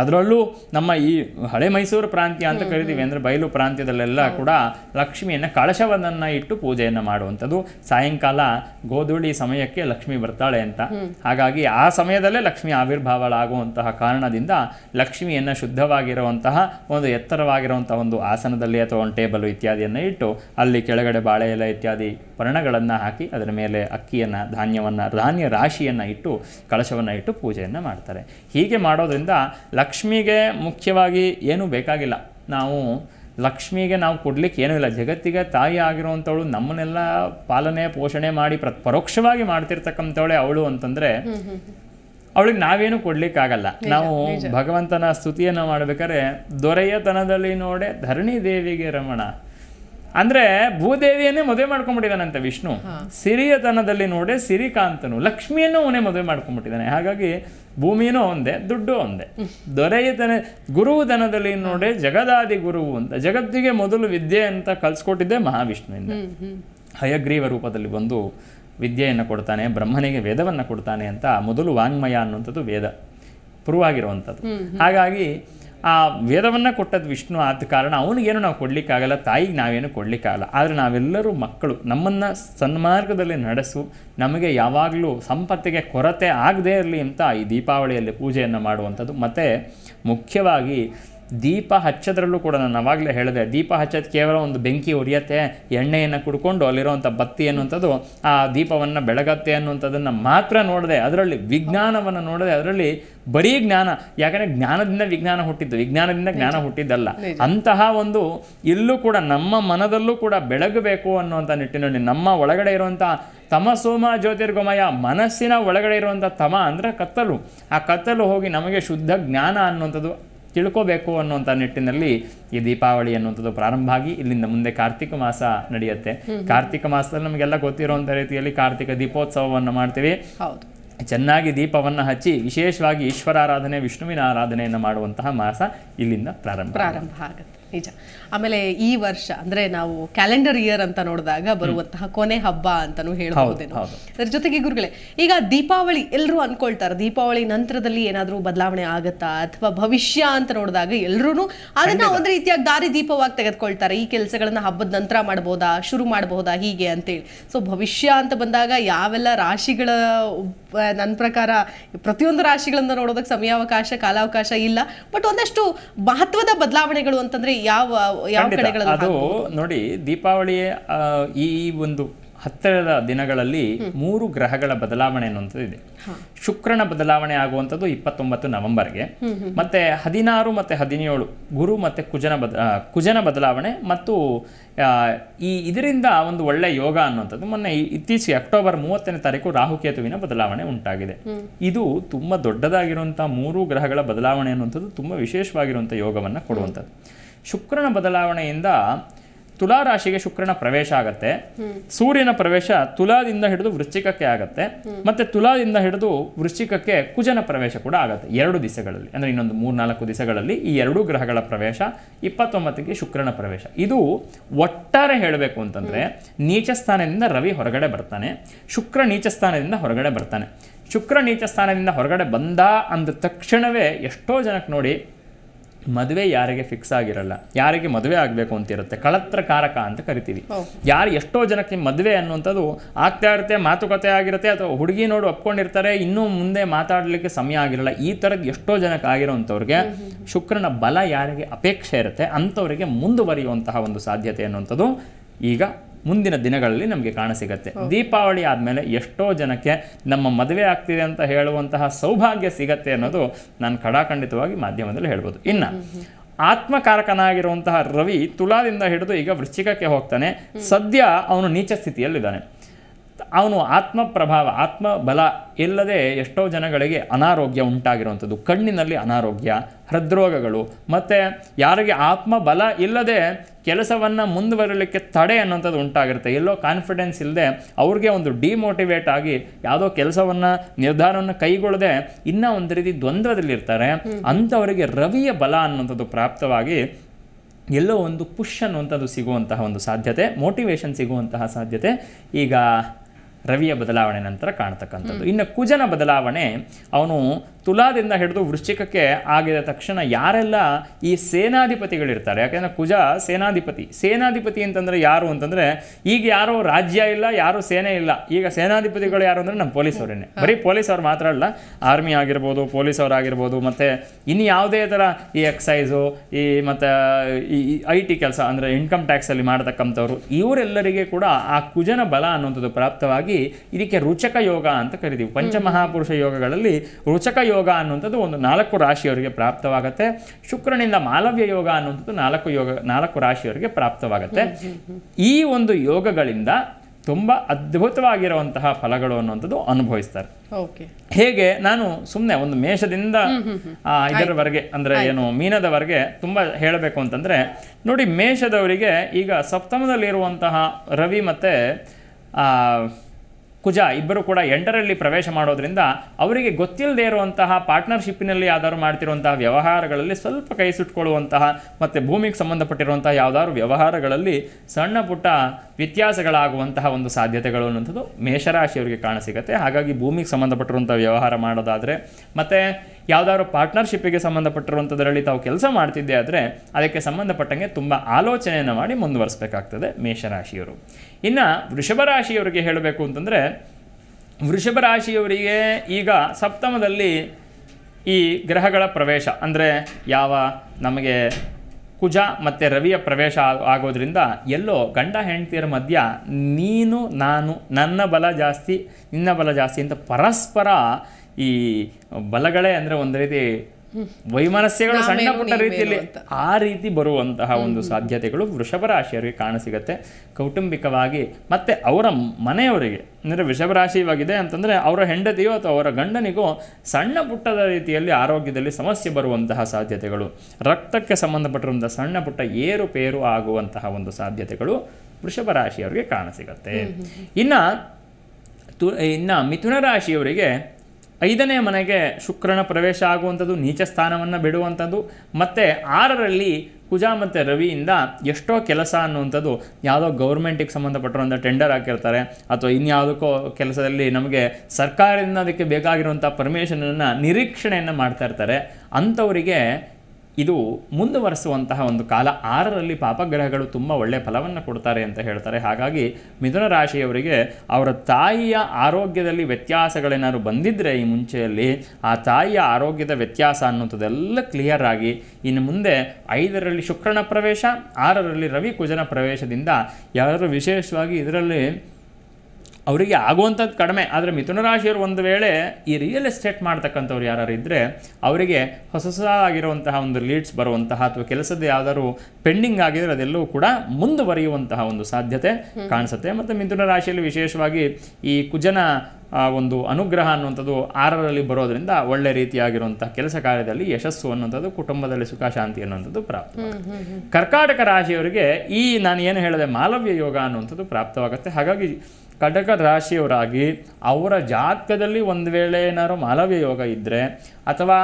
ಅದರಲ್ಲೂ ನಮ್ಮ ಈ ಹಳೆ ಮೈಸೂರು ಪ್ರಾಂತ್ಯ ಅಂತ ಕರಿತೀವಿ, ಅಂದರೆ ಬಯಲು ಪ್ರಾಂತ್ಯದಲ್ಲೆಲ್ಲ ಕೂಡ ಲಕ್ಷ್ಮಿಯನ್ನು ಕಳಶವನ್ನು ಇಟ್ಟು ಪೂಜೆಯನ್ನು ಮಾಡುವಂಥದ್ದು. ಸಾಯಂಕಾಲ ಗೋಧೂಳಿ ಸಮಯಕ್ಕೆ ಲಕ್ಷ್ಮಿ ಬರ್ತಾಳೆ ಅಂತ, ಹಾಗಾಗಿ ಆ ಸಮಯದಲ್ಲೇ ಲಕ್ಷ್ಮಿ ಆವಿರ್ಭಾವಗಳಾಗುವಂತಹ ಕಾರಣದಿಂದ ಲಕ್ಷ್ಮಿಯನ್ನು ಶುದ್ಧವಾಗಿರುವಂತಹ ಒಂದು ಎತ್ತರವಾಗಿರುವಂತಹ ಒಂದು ಆಸನದಲ್ಲಿ ಅಥವಾ ಒಂದು ಟೇಬಲ್ ಇತ್ಯಾದಿಯನ್ನು ಇಟ್ಟು ಅಲ್ಲಿ ಕೆಳಗಡೆ ಬಾಳೆ ಎಲೆ ಇತ್ಯಾದಿ ಪರ್ಣಗಳನ್ನು ಹಾಕಿ ಅದರ ಮೇಲೆ ಅಕ್ಕಿಯನ್ನು, ಧಾನ್ಯ ರಾಶಿಯನ್ನು ಇಟ್ಟು ಕಳಶವನ್ನು ಇಟ್ಟು ಪೂಜೆಯನ್ನು ಮಾಡ್ತಾರೆ. ಹೀಗೆ ಮಾಡೋದ್ರಿಂದ ಲಕ್ಷ್ಮಿಗೆ ಮುಖ್ಯವಾಗಿ ಏನೂ ಬೇಕಾಗಿಲ್ಲ. ನಾವು ಕೊಡಲಿಕ್ಕೆ ಏನೂ ಇಲ್ಲ. ಜಗತ್ತಿಗೆ ತಾಯಿ ಆಗಿರುವಂಥವಳು, ನಮ್ಮನ್ನೆಲ್ಲ ಪಾಲನೆ ಪೋಷಣೆ ಮಾಡಿ ಪರೋಕ್ಷವಾಗಿ ಮಾಡ್ತಿರ್ತಕ್ಕಂಥವಳೆ ಅವಳು ಅಂತಂದರೆ ಅವಳಿಗೆ ನಾವೇನು ಕೊಡ್ಲಿಕ್ಕಾಗಲ್ಲ. ನಾವು ಭಗವಂತನ ಸ್ತುತಿಯನ್ನು ಮಾಡಬೇಕಾದ್ರೆ ದೊರೆಯತನದಲ್ಲಿ ನೋಡೆ ಧರಣಿ ದೇವಿಗೆ ರಮಣ ಅಂದರೆ ಭೂದೇವಿಯನ್ನೇ ಮದುವೆ ಮಾಡ್ಕೊಂಡ್ಬಿಟ್ಟಿದ್ದಾನಂತೆ ವಿಷ್ಣು. ಸಿರಿಯತನದಲ್ಲಿ ನೋಡೆ ಸಿರಿಕಾಂತನು, ಲಕ್ಷ್ಮಿಯನ್ನು ಅವನೇ ಮದುವೆ ಮಾಡ್ಕೊಂಡ್ಬಿಟ್ಟಿದ್ದಾನೆ. ಹಾಗಾಗಿ ಭೂಮಿಯೂ ಒಂದೇ, ದುಡ್ಡು ಒಂದೇ. ದೊರೆಯತನ ಗುರುಧನದಲ್ಲಿ ನೋಡೆ ಜಗದಾದಿ ಗುರುವು ಅಂತ, ಜಗತ್ತಿಗೆ ಮೊದಲು ವಿದ್ಯೆ ಅಂತ ಕಲಿಸ್ಕೊಟ್ಟಿದ್ದೆ ಮಹಾವಿಷ್ಣುವಿಂದ. ಹಯಗ್ರೀವ ರೂಪದಲ್ಲಿ ಬಂದು ವಿದ್ಯೆಯನ್ನು ಕೊಡ್ತಾನೆ, ಬ್ರಹ್ಮನಿಗೆ ವೇದವನ್ನು ಕೊಡ್ತಾನೆ ಅಂತ. ಮೊದಲು ವಾಂಗ್ಮಯ ಅನ್ನುವಂಥದ್ದು ವೇದ, ಪುರುವಾಗಿರುವಂಥದ್ದು. ಹಾಗಾಗಿ ಆ ವೇದವನ್ನು ಕೊಟ್ಟದ್ದು ವಿಷ್ಣು. ಆದ ಕಾರಣ ಅವನಿಗೇನು ನಾವು ಕೊಡಲಿಕ್ಕಾಗಲ್ಲ, ತಾಯಿಗೆ ನಾವೇನು ಕೊಡಲಿಕ್ಕಾಗಲ್ಲ. ಆದರೆ ನಾವೆಲ್ಲರೂ ಮಕ್ಕಳು, ನಮ್ಮನ್ನು ಸನ್ಮಾರ್ಗದಲ್ಲಿ ನಡೆಸು, ನಮಗೆ ಯಾವಾಗಲೂ ಸಂಪತ್ತಿಗೆ ಕೊರತೆ ಆಗದೇ ಇರಲಿ ಅಂತ ಈ ದೀಪಾವಳಿಯಲ್ಲಿ ಪೂಜೆಯನ್ನು ಮಾಡುವಂಥದ್ದು. ಮತ್ತು ಮುಖ್ಯವಾಗಿ ದೀಪ ಹಚ್ಚೋದ್ರಲ್ಲೂ ಕೂಡ ನಾನು ಆವಾಗಲೇ ಹೇಳಿದೆ, ದೀಪ ಹಚ್ಚೋದು ಕೇವಲ ಒಂದು ಬೆಂಕಿ ಉರಿಯುತ್ತೆ, ಎಣ್ಣೆಯನ್ನು ಕುಡ್ಕೊಂಡು ಅಲ್ಲಿರೋವಂಥ ಬತ್ತಿ ಅನ್ನುವಂಥದ್ದು ಆ ದೀಪವನ್ನು ಬೆಳಗತ್ತೆ ಅನ್ನುವಂಥದ್ದನ್ನು ಮಾತ್ರ ನೋಡಿದೆ, ಅದರಲ್ಲಿ ವಿಜ್ಞಾನವನ್ನು ನೋಡಿದೆ. ಅದರಲ್ಲಿ ಬರೀ ಜ್ಞಾನ, ಯಾಕಂದರೆ ಜ್ಞಾನದಿಂದ ವಿಜ್ಞಾನ ಹುಟ್ಟಿದ್ದು, ವಿಜ್ಞಾನದಿಂದ ಜ್ಞಾನ ಹುಟ್ಟಿದ್ದಲ್ಲ. ಅಂತಹ ಒಂದು ಇಲ್ಲೂ ಕೂಡ ನಮ್ಮ ಮನದಲ್ಲೂ ಕೂಡ ಬೆಳಗಬೇಕು ಅನ್ನುವಂಥ ನಿಟ್ಟಿನಲ್ಲಿ ನಮ್ಮ ಒಳಗಡೆ ಇರುವಂಥ ತಮ ಸೋಮ ಜ್ಯೋತಿರ್ಗಮಯ, ಮನಸ್ಸಿನ ಒಳಗಡೆ ಇರುವಂಥ ತಮ ಅಂದರೆ ಕತ್ತಲು, ಆ ಕತ್ತಲು ಹೋಗಿ ನಮಗೆ ಶುದ್ಧ ಜ್ಞಾನ ಅನ್ನುವಂಥದ್ದು ತಿಳ್ಕೋಬೇಕು ಅನ್ನುವಂಥ ನಿಟ್ಟಿನಲ್ಲಿ ಈ ದೀಪಾವಳಿ ಅನ್ನುವಂಥದ್ದು ಪ್ರಾರಂಭ ಆಗಿ ಇಲ್ಲಿಂದ ಮುಂದೆ ಕಾರ್ತಿಕ ಮಾಸ ನಡೆಯುತ್ತೆ. ಕಾರ್ತಿಕ ಮಾಸದಲ್ಲಿ ನಮಗೆಲ್ಲ ಗೊತ್ತಿರುವಂಥ ರೀತಿಯಲ್ಲಿ ಕಾರ್ತಿಕ ದೀಪೋತ್ಸವವನ್ನು ಮಾಡ್ತೀವಿ. ಚೆನ್ನಾಗಿ ದೀಪವನ್ನು ಹಚ್ಚಿ ವಿಶೇಷವಾಗಿ ಈಶ್ವರಾರಾಧನೆ, ವಿಷ್ಣುವಿನ ಆರಾಧನೆಯನ್ನು ಮಾಡುವಂತಹ ಮಾಸ ಇಲ್ಲಿಂದ ಪ್ರಾರಂಭ ಆಗುತ್ತೆ. ನಿಜ. ಆಮೇಲೆ ಈ ವರ್ಷ ಅಂದ್ರೆ ನಾವು ಕ್ಯಾಲೆಂಡರ್ ಇಯರ್ ಅಂತ ನೋಡಿದಾಗ ಬರುವಂತಹ ಕೊನೆ ಹಬ್ಬ ಅಂತಾನು ಹೇಳಬಹುದೇನೋ. ಅದ್ರ ಜೊತೆಗೆ ಗುರುಗಳೇ, ಈಗ ದೀಪಾವಳಿ ಎಲ್ಲರೂ ಅನ್ಕೊಳ್ತಾರೆ, ದೀಪಾವಳಿ ನಂತರದಲ್ಲಿ ಏನಾದ್ರೂ ಬದಲಾವಣೆ ಆಗತ್ತಾ ಅಥವಾ ಭವಿಷ್ಯ ಅಂತ ನೋಡಿದಾಗ ಎಲ್ಲರೂ ಅದನ್ನ ಒಂದ್ ರೀತಿಯಾಗಿ ದಾರಿ ದೀಪವಾಗಿ ತೆಗೆದುಕೊಳ್ತಾರೆ. ಈ ಕೆಲಸಗಳನ್ನ ಹಬ್ಬದ ನಂತರ ಮಾಡಬಹುದಾ, ಶುರು ಮಾಡಬಹುದಾ ಹೀಗೆ ಅಂತೇಳಿ. ಸೊ ಭವಿಷ್ಯ ಅಂತ ಬಂದಾಗ ಯಾವೆಲ್ಲ ರಾಶಿಗಳ, ನನ್ನ ಪ್ರಕಾರ ಪ್ರತಿಯೊಂದು ರಾಶಿಗಳನ್ನ ನೋಡೋದಕ್ಕೆ ಸಮಯಾವಕಾಶ ಕಾಲಾವಕಾಶ ಇಲ್ಲ, ಬಟ್ ಒಂದಷ್ಟು ಮಹತ್ವದ ಬದಲಾವಣೆಗಳು ಅಂತಂದ್ರೆ ಯಾವ ಯಾವ ಕಡೆಗಳಲ್ಲಿ ಅದು ನೋಡಿ. ದೀಪಾವಳಿ ಈ ಒಂದು ಹತ್ತಿರದ ದಿನಗಳಲ್ಲಿ 3 ಗ್ರಹಗಳ ಬದಲಾವಣೆ ಅನ್ನುವಂಥದ್ದು ಇದೆ. ಶುಕ್ರನ ಬದಲಾವಣೆ ಆಗುವಂಥದ್ದು 29 ನವೆಂಬರ್ಗೆ, ಮತ್ತೆ 16 ಮತ್ತು 17 ಗುರು ಮತ್ತು ಕುಜನ ಬದಲಾವಣೆ, ಮತ್ತು ಈ ಇದರಿಂದ ಒಂದು ಒಳ್ಳೆಯ ಯೋಗ ಅನ್ನುವಂಥದ್ದು ಮೊನ್ನೆ ಇತ್ತೀಚೆಗೆ ಅಕ್ಟೋಬರ್ 30ನೇ ತಾರೀಕು ರಾಹುಕೇತುವಿನ ಬದಲಾವಣೆ ಉಂಟಾಗಿದೆ. ಇದು ತುಂಬ ದೊಡ್ಡದಾಗಿರುವಂಥ 3 ಗ್ರಹಗಳ ಬದಲಾವಣೆ ಅನ್ನುವಂಥದ್ದು ತುಂಬ ವಿಶೇಷವಾಗಿರುವಂಥ ಯೋಗವನ್ನು ಕೊಡುವಂಥದ್ದು. ಶುಕ್ರನ ಬದಲಾವಣೆಯಿಂದ ತುಲಾ ರಾಶಿಗೆ ಶುಕ್ರನ ಪ್ರವೇಶ ಆಗತ್ತೆ. ಸೂರ್ಯನ ಪ್ರವೇಶ ತುಲಾದಿಂದ ಹಿಡಿದು ವೃಶ್ಚಿಕಕ್ಕೆ ಆಗತ್ತೆ, ಮತ್ತೆ ತುಲಾದಿಂದ ಹಿಡಿದು ವೃಶ್ಚಿಕಕ್ಕೆ ಕುಜನ ಪ್ರವೇಶ ಕೂಡ ಆಗತ್ತೆ. 2 ದಿಸೆಗಳಲ್ಲಿ ಅಂದರೆ ಇನ್ನೊಂದು 3-4 ದಿಸೆಗಳಲ್ಲಿ ಈ 2 ಗ್ರಹಗಳ ಪ್ರವೇಶ, 29ಕ್ಕೆ ಶುಕ್ರನ ಪ್ರವೇಶ. ಇದು ಒಟ್ಟಾರೆ ಹೇಳಬೇಕು ಅಂತಂದ್ರೆ ನೀಚ ಸ್ಥಾನದಿಂದ ರವಿ ಹೊರಗಡೆ ಬರ್ತಾನೆ, ಶುಕ್ರ ನೀಚ ಸ್ಥಾನದಿಂದ ಹೊರಗಡೆ ಬರ್ತಾನೆ. ಶುಕ್ರ ನೀಚ ಸ್ಥಾನದಿಂದ ಹೊರಗಡೆ ಬಂದ ಅಂದ ತಕ್ಷಣವೇ ಎಷ್ಟೋ ಜನಕ್ಕೆ ನೋಡಿ ಮದುವೆ ಯಾರಿಗೆ ಫಿಕ್ಸ್ ಆಗಿರಲ್ಲ, ಯಾರಿಗೆ ಮದುವೆ ಆಗಬೇಕು ಅಂತಿರುತ್ತೆ, ಕಳತ್ರಕಾರಕ ಅಂತ ಕರಿತೀವಿ. ಯಾರು ಎಷ್ಟೋ ಜನಕ್ಕೆ ಮದುವೆ ಅನ್ನುವಂಥದ್ದು ಆಗ್ತಾ ಇರುತ್ತೆ, ಮಾತುಕತೆ ಆಗಿರುತ್ತೆ, ಅಥವಾ ಹುಡುಗಿ ನೋಡು ಒಪ್ಕೊಂಡಿರ್ತಾರೆ, ಇನ್ನೂ ಮುಂದೆ ಮಾತಾಡಲಿಕ್ಕೆ ಸಮಯ ಆಗಿರಲ್ಲ. ಈ ಥರದ್ದು ಎಷ್ಟೋ ಜನಕ್ಕೆ ಆಗಿರೋವಂಥವ್ರಿಗೆ ಶುಕ್ರನ ಬಲ ಯಾರಿಗೆ ಅಪೇಕ್ಷೆ ಇರುತ್ತೆ ಅಂಥವರಿಗೆ ಮುಂದುವರಿಯುವಂತಹ ಒಂದು ಸಾಧ್ಯತೆ ಅನ್ನುವಂಥದ್ದು ಈಗ ಮುಂದಿನ ದಿನಗಳಲ್ಲಿ ನಮಗೆ ಕಾಣಸಿಗತ್ತೆ. ದೀಪಾವಳಿ ಆದಮೇಲೆ ಎಷ್ಟೋ ಜನಕ್ಕೆ ನಮ್ಮ ಮದುವೆ ಆಗ್ತಿದೆ ಅಂತ ಹೇಳುವಂತಹ ಸೌಭಾಗ್ಯ ಸಿಗತ್ತೆ ಅನ್ನೋದು ನಾನು ಖಡಾಖಂಡಿತವಾಗಿ ಮಾಧ್ಯಮದಲ್ಲಿ ಹೇಳ್ಬೋದು. ಇನ್ನು ಆತ್ಮಕಾರಕನಾಗಿರುವಂತಹ ರವಿ ತುಲಾದಿಂದ ಹಿಡಿದು ಈಗ ವೃಶ್ಚಿಕಕ್ಕೆ ಹೋಗ್ತಾನೆ. ಸದ್ಯ ಅವನು ನೀಚ ಸ್ಥಿತಿಯಲ್ಲಿದ್ದಾನೆ, ಅವನು ಆತ್ಮ ಪ್ರಭಾವ ಆತ್ಮ ಬಲ ಇಲ್ಲದೆ ಎಷ್ಟೋ ಜನಗಳಿಗೆ ಅನಾರೋಗ್ಯ ಉಂಟಾಗಿರುವಂಥದ್ದು, ಕಣ್ಣಿನಲ್ಲಿ ಅನಾರೋಗ್ಯ, ಹೃದ್ರೋಗಗಳು, ಮತ್ತು ಯಾರಿಗೆ ಆತ್ಮಬಲ ಇಲ್ಲದೆ ಕೆಲಸವನ್ನು ಮುಂದುವರಿಯಲಿಕ್ಕೆ ತಡೆ ಅನ್ನೋಂಥದ್ದು ಉಂಟಾಗಿರುತ್ತೆ. ಎಲ್ಲೋ ಕಾನ್ಫಿಡೆನ್ಸ್ ಇಲ್ಲದೆ ಅವ್ರಿಗೆ ಒಂದು ಡಿಮೋಟಿವೇಟ್ ಆಗಿ ಯಾವುದೋ ಕೆಲಸವನ್ನು ನಿರ್ಧಾರವನ್ನು ಕೈಗೊಳ್ಳದೆ ಇನ್ನೂ ಒಂದು ರೀತಿ ದ್ವಂದ್ವದಲ್ಲಿರ್ತಾರೆ. ಅಂಥವರಿಗೆ ರವಿಯ ಬಲ ಅನ್ನೋಂಥದ್ದು ಪ್ರಾಪ್ತವಾಗಿ ಎಲ್ಲೋ ಒಂದು ಪುಷ್ ಅನ್ನುವಂಥದ್ದು ಸಿಗುವಂತಹ ಒಂದು ಸಾಧ್ಯತೆ, ಮೋಟಿವೇಶನ್ ಸಿಗುವಂತಹ ಸಾಧ್ಯತೆ ಈಗ ರವಿಯ ಬದಲಾವಣೆ ನಂತರ ಕಾಣ್ತಕ್ಕಂಥದ್ದು. ಇನ್ನು ಕುಜನ ಬದಲಾವಣೆ, ಅವನು ತುಲಾದಿಂದ ಹಿಡಿದು ವೃಶ್ಚಿಕಕ್ಕೆ ಆಗಿದ ತಕ್ಷಣ ಯಾರೆಲ್ಲ ಈ ಸೇನಾಧಿಪತಿಗಳಿರ್ತಾರೆ, ಯಾಕೆಂದರೆ ಕುಜ ಸೇನಾಧಿಪತಿ. ಸೇನಾಧಿಪತಿ ಅಂತಂದರೆ ಯಾರು ಅಂತಂದರೆ ಈಗ ಯಾರೋ ರಾಜ್ಯ ಇಲ್ಲ, ಯಾರು ಸೇನೆ ಇಲ್ಲ, ಈಗ ಸೇನಾಧಿಪತಿಗಳು ಯಾರು ಅಂದರೆ ನಮ್ಮ ಪೊಲೀಸವರೇನೆ. ಬರೀ ಪೊಲೀಸವ್ರು ಮಾತ್ರ ಅಲ್ಲ, ಆರ್ಮಿ ಆಗಿರ್ಬೋದು, ಪೊಲೀಸವರಾಗಿರ್ಬೋದು, ಮತ್ತು ಇನ್ನು ಯಾವುದೇ ಥರ ಈ ಎಕ್ಸೈಸು ಈ ಮತ್ತು ಈ IT ಕೆಲಸ ಅಂದರೆ ಇನ್ಕಮ್ ಟ್ಯಾಕ್ಸಲ್ಲಿ ಮಾಡತಕ್ಕಂಥವ್ರು, ಇವರೆಲ್ಲರಿಗೆ ಕೂಡ ಆ ಕುಜನ ಬಲ ಅನ್ನುವಂಥದ್ದು ಪ್ರಾಪ್ತವಾಗಿ ಇದಕ್ಕೆ ರುಚಕ ಯೋಗ ಅಂತ ಕರಿತೀವಿ. ಪಂಚಮಹಾಪುರುಷ ಯೋಗಗಳಲ್ಲಿ ರುಚಕ ಯೋಗ ಅನ್ನುವಂಥದ್ದು ಒಂದು 4 ರಾಶಿಯವರಿಗೆ ಪ್ರಾಪ್ತವಾಗುತ್ತೆ. ಶುಕ್ರನಿಂದ ಮಾಲವ್ಯ ಯೋಗ ಅನ್ನುವಂಥದ್ದು 4 ರಾಶಿಯವರಿಗೆ ಪ್ರಾಪ್ತವಾಗುತ್ತೆ. ಈ ಒಂದು ಯೋಗಗಳಿಂದ ತುಂಬ ಅದ್ಭುತವಾಗಿರುವಂತಹ ಫಲಗಳು ಅನ್ನುವಂಥದ್ದು ಅನುಭವಿಸ್ತಾರೆ. ಹೇಗೆ ನಾನು ಸುಮ್ಮನೆ ಒಂದು ಮೇಷದಿಂದ ಇದರವರೆಗೆ ಅಂದರೆ ಏನು ಮೀನದವರೆಗೆ ತುಂಬ ಹೇಳಬೇಕು ಅಂತಂದರೆ ನೋಡಿ, ಮೇಷದವರಿಗೆ ಈಗ ಸಪ್ತಮದಲ್ಲಿರುವಂತಹ ರವಿ ಮತ್ತು ಕುಜ ಇಬ್ಬರು ಕೂಡ 8ರಲ್ಲಿ ಪ್ರವೇಶ ಮಾಡೋದ್ರಿಂದ ಅವರಿಗೆ ಗೊತ್ತಿಲ್ಲದೆ ಇರುವಂತಹ ಪಾರ್ಟ್ನರ್ಶಿಪ್ಪಿನಲ್ಲಿ ಯಾವ್ದಾದ್ರು ಮಾಡ್ತಿರುವಂತಹ ವ್ಯವಹಾರಗಳಲ್ಲಿ ಸ್ವಲ್ಪ ಕೈ ಸುಟ್ಕೊಳ್ಳುವಂತಹ, ಮತ್ತು ಭೂಮಿಗೆ ಸಂಬಂಧಪಟ್ಟಿರುವಂತಹ ಯಾವ್ದಾದ್ರು ವ್ಯವಹಾರಗಳಲ್ಲಿ ಸಣ್ಣ ಪುಟ್ಟ ವ್ಯತ್ಯಾಸಗಳಾಗುವಂತಹ ಒಂದು ಸಾಧ್ಯತೆಗಳು ಅನ್ನುವಂಥದ್ದು ಮೇಷರಾಶಿಯವರಿಗೆ ಕಾಣಸಿಗತ್ತೆ. ಹಾಗಾಗಿ ಭೂಮಿಗೆ ಸಂಬಂಧಪಟ್ಟಿರುವಂಥ ವ್ಯವಹಾರ ಮಾಡೋದಾದರೆ, ಮತ್ತು ಯಾವ್ದಾದ್ರು ಪಾರ್ಟ್ನರ್ಶಿಪ್ಪಿಗೆ ಸಂಬಂಧಪಟ್ಟಿರುವಂಥದ್ರಲ್ಲಿ ತಾವು ಕೆಲಸ ಮಾಡ್ತಿದ್ದೆ ಆದರೆ ಅದಕ್ಕೆ ಸಂಬಂಧಪಟ್ಟಂಗೆ ತುಂಬ ಆಲೋಚನೆಯನ್ನು ಮಾಡಿ ಮುಂದುವರಿಸಬೇಕಾಗ್ತದೆ ಮೇಷರಾಶಿಯವರು. ಇನ್ನು ವೃಷಭ ರಾಶಿಯವರಿಗೆ ಹೇಳಬೇಕು ಅಂತಂದರೆ, ವೃಷಭ ರಾಶಿಯವರಿಗೆ ಈಗ ಸಪ್ತಮದಲ್ಲಿ ಈ ಗ್ರಹಗಳ ಪ್ರವೇಶ ಅಂದರೆ ಯಾವ ನಮಗೆ ಕುಜ ಮತ್ತು ರವಿಯ ಪ್ರವೇಶ ಆಗೋದ್ರಿಂದ ಎಲ್ಲೋ ಗಂಡ ಹೆಂಡತಿಯರ ಮಧ್ಯ ನೀನು ನಾನು ನನ್ನ ಬಲ ಜಾಸ್ತಿ ನಿನ್ನ ಬಲ ಜಾಸ್ತಿ ಅಂತ ಪರಸ್ಪರ ಈ ಬಲಗಳೇ ಅಂದರೆ ಒಂದು ರೀತಿ ವೈಮನಸ್ಯಗಳು ಸಣ್ಣ ಪುಟ್ಟ ರೀತಿಯಲ್ಲಿ ಆ ರೀತಿ ಬರುವಂತಹ ಒಂದು ಸಾಧ್ಯತೆಗಳು ವೃಷಭ ರಾಶಿಯವರಿಗೆ ಕಾಣಸಿಗುತ್ತೆ. ಕೌಟುಂಬಿಕವಾಗಿ ಮತ್ತು ಅವರ ಮನೆಯವರಿಗೆ ಅಂದರೆ ವೃಷಭ ರಾಶಿ ಇವಾಗಿದೆ ಅಂತಂದರೆ ಅವರ ಹೆಂಡತಿಯೋ ಅಥವಾ ಅವರ ಗಂಡನಿಗೋ ಸಣ್ಣ ಪುಟ್ಟದ ರೀತಿಯಲ್ಲಿ ಆರೋಗ್ಯದಲ್ಲಿ ಸಮಸ್ಯೆ ಬರುವಂತಹ ಸಾಧ್ಯತೆಗಳು, ರಕ್ತಕ್ಕೆ ಸಂಬಂಧಪಟ್ಟಿರುವಂಥ ಸಣ್ಣ ಪುಟ್ಟ ಏರುಪೇರು ಆಗುವಂತಹ ಒಂದು ಸಾಧ್ಯತೆಗಳು ವೃಷಭ ರಾಶಿಯವರಿಗೆ ಕಾಣಸಿಗತ್ತೆ. ಇನ್ನು ಮಿಥುನ ರಾಶಿಯವರಿಗೆ ಐದನೇ ಮನೆಗೆ ಶುಕ್ರನ ಪ್ರವೇಶ ಆಗುವಂಥದ್ದು, ನೀಚ ಸ್ಥಾನವನ್ನು ಬಿಡುವಂಥದ್ದು, ಮತ್ತು 6ರಲ್ಲಿ ಕುಜ ಮತ್ತು ರವಿಯಿಂದ ಎಷ್ಟೋ ಕೆಲಸ ಅನ್ನುವಂಥದ್ದು ಯಾವುದೋ ಗೌರ್ಮೆಂಟಿಗೆ ಸಂಬಂಧಪಟ್ಟಿರುವಂಥ ಟೆಂಡರ್ ಹಾಕಿರ್ತಾರೆ ಅಥವಾ ಇನ್ಯಾವುದಕ್ಕೋ ಕೆಲಸದಲ್ಲಿ ನಮಗೆ ಸರ್ಕಾರದಿಂದ ಅದಕ್ಕೆ ಬೇಕಾಗಿರುವಂಥ ಪರ್ಮಿಷನನ್ನು ನಿರೀಕ್ಷಣೆಯನ್ನು ಮಾಡ್ತಾ ಇರ್ತಾರೆ. ಅಂಥವರಿಗೆ ಇದು ಮುಂದುವರೆಸುವಂತಹ ಒಂದು ಕಾಲ. 6ರಲ್ಲಿ ಪಾಪಗ್ರಹಗಳು ತುಂಬ ಒಳ್ಳೆಯ ಫಲವನ್ನು ಕೊಡ್ತಾರೆ ಅಂತ ಹೇಳ್ತಾರೆ. ಹಾಗಾಗಿ ಮಿಥುನ ರಾಶಿಯವರಿಗೆ ಅವರ ತಾಯಿಯ ಆರೋಗ್ಯದಲ್ಲಿ ವ್ಯತ್ಯಾಸಗಳೇನಾದ್ರು ಬಂದಿದ್ದರೆ ಈ ಮುಂಚೆಯಲ್ಲಿ ಆ ತಾಯಿಯ ಆರೋಗ್ಯದ ವ್ಯತ್ಯಾಸ ಅನ್ನುವಂಥದ್ದೆಲ್ಲ ಕ್ಲಿಯರ್ ಆಗಿ ಇನ್ನು ಮುಂದೆ 5ರಲ್ಲಿ ಶುಕ್ರನ ಪ್ರವೇಶ, 6ರಲ್ಲಿ ರವಿ ಕುಜನ ಪ್ರವೇಶದಿಂದ ಯಾರಾದರೂ ವಿಶೇಷವಾಗಿ ಇದರಲ್ಲಿ ಅವರಿಗೆ ಆಗುವಂಥದ್ದು ಕಡಿಮೆ. ಆದರೆ ಮಿಥುನ ರಾಶಿಯವರು ಒಂದು ವೇಳೆ ಈ ರಿಯಲ್ ಎಸ್ಟೇಟ್ ಮಾಡ್ತಕ್ಕಂಥವ್ರು ಯಾರು ಇದ್ದರೆ ಅವರಿಗೆ ಹೊಸ ಆಗಿರುವಂತಹ ಒಂದು ಲೀಡ್ಸ್ ಬರುವಂತಹ ಅಥವಾ ಕೆಲಸದ ಯಾವ್ದಾದ್ರು ಪೆಂಡಿಂಗ್ ಆಗಿದ್ರೆ ಅದೆಲ್ಲವೂ ಕೂಡ ಮುಂದುವರಿಯುವಂತಹ ಒಂದು ಸಾಧ್ಯತೆ ಕಾಣಿಸುತ್ತೆ. ಮತ್ತು ಮಿಥುನ ರಾಶಿಯಲ್ಲಿ ವಿಶೇಷವಾಗಿ ಈ ಕುಜನ ಒಂದು ಅನುಗ್ರಹ ಅನ್ನುವಂಥದ್ದು 6ರಲ್ಲಿ ಬರೋದ್ರಿಂದ ಒಳ್ಳೆ ರೀತಿಯಾಗಿರುವಂಥ ಕೆಲಸ ಕಾರ್ಯದಲ್ಲಿ ಯಶಸ್ಸು ಅನ್ನುವಂಥದ್ದು, ಕುಟುಂಬದಲ್ಲಿ ಸುಖ ಶಾಂತಿ ಅನ್ನುವಂಥದ್ದು ಪ್ರಾಪ್ತವಾಗುತ್ತೆ. ಕರ್ಕಾಟಕ ರಾಶಿಯವರಿಗೆ ಈ ನಾನು ಏನು ಹೇಳಿದೆ ಮಾಲವ್ಯ ಯೋಗ ಅನ್ನುವಂಥದ್ದು ಪ್ರಾಪ್ತವಾಗುತ್ತೆ. ಹಾಗಾಗಿ ಕಟಕ ರಾಶಿಯವರಾಗಿ ಅವರ ಜಾತಕದಲ್ಲಿ ಒಂದು ವೇಳೆ ಏನಾದ್ರು ಮಾಲವ್ಯ ಯೋಗ ಇದ್ದರೆ ಅಥವಾ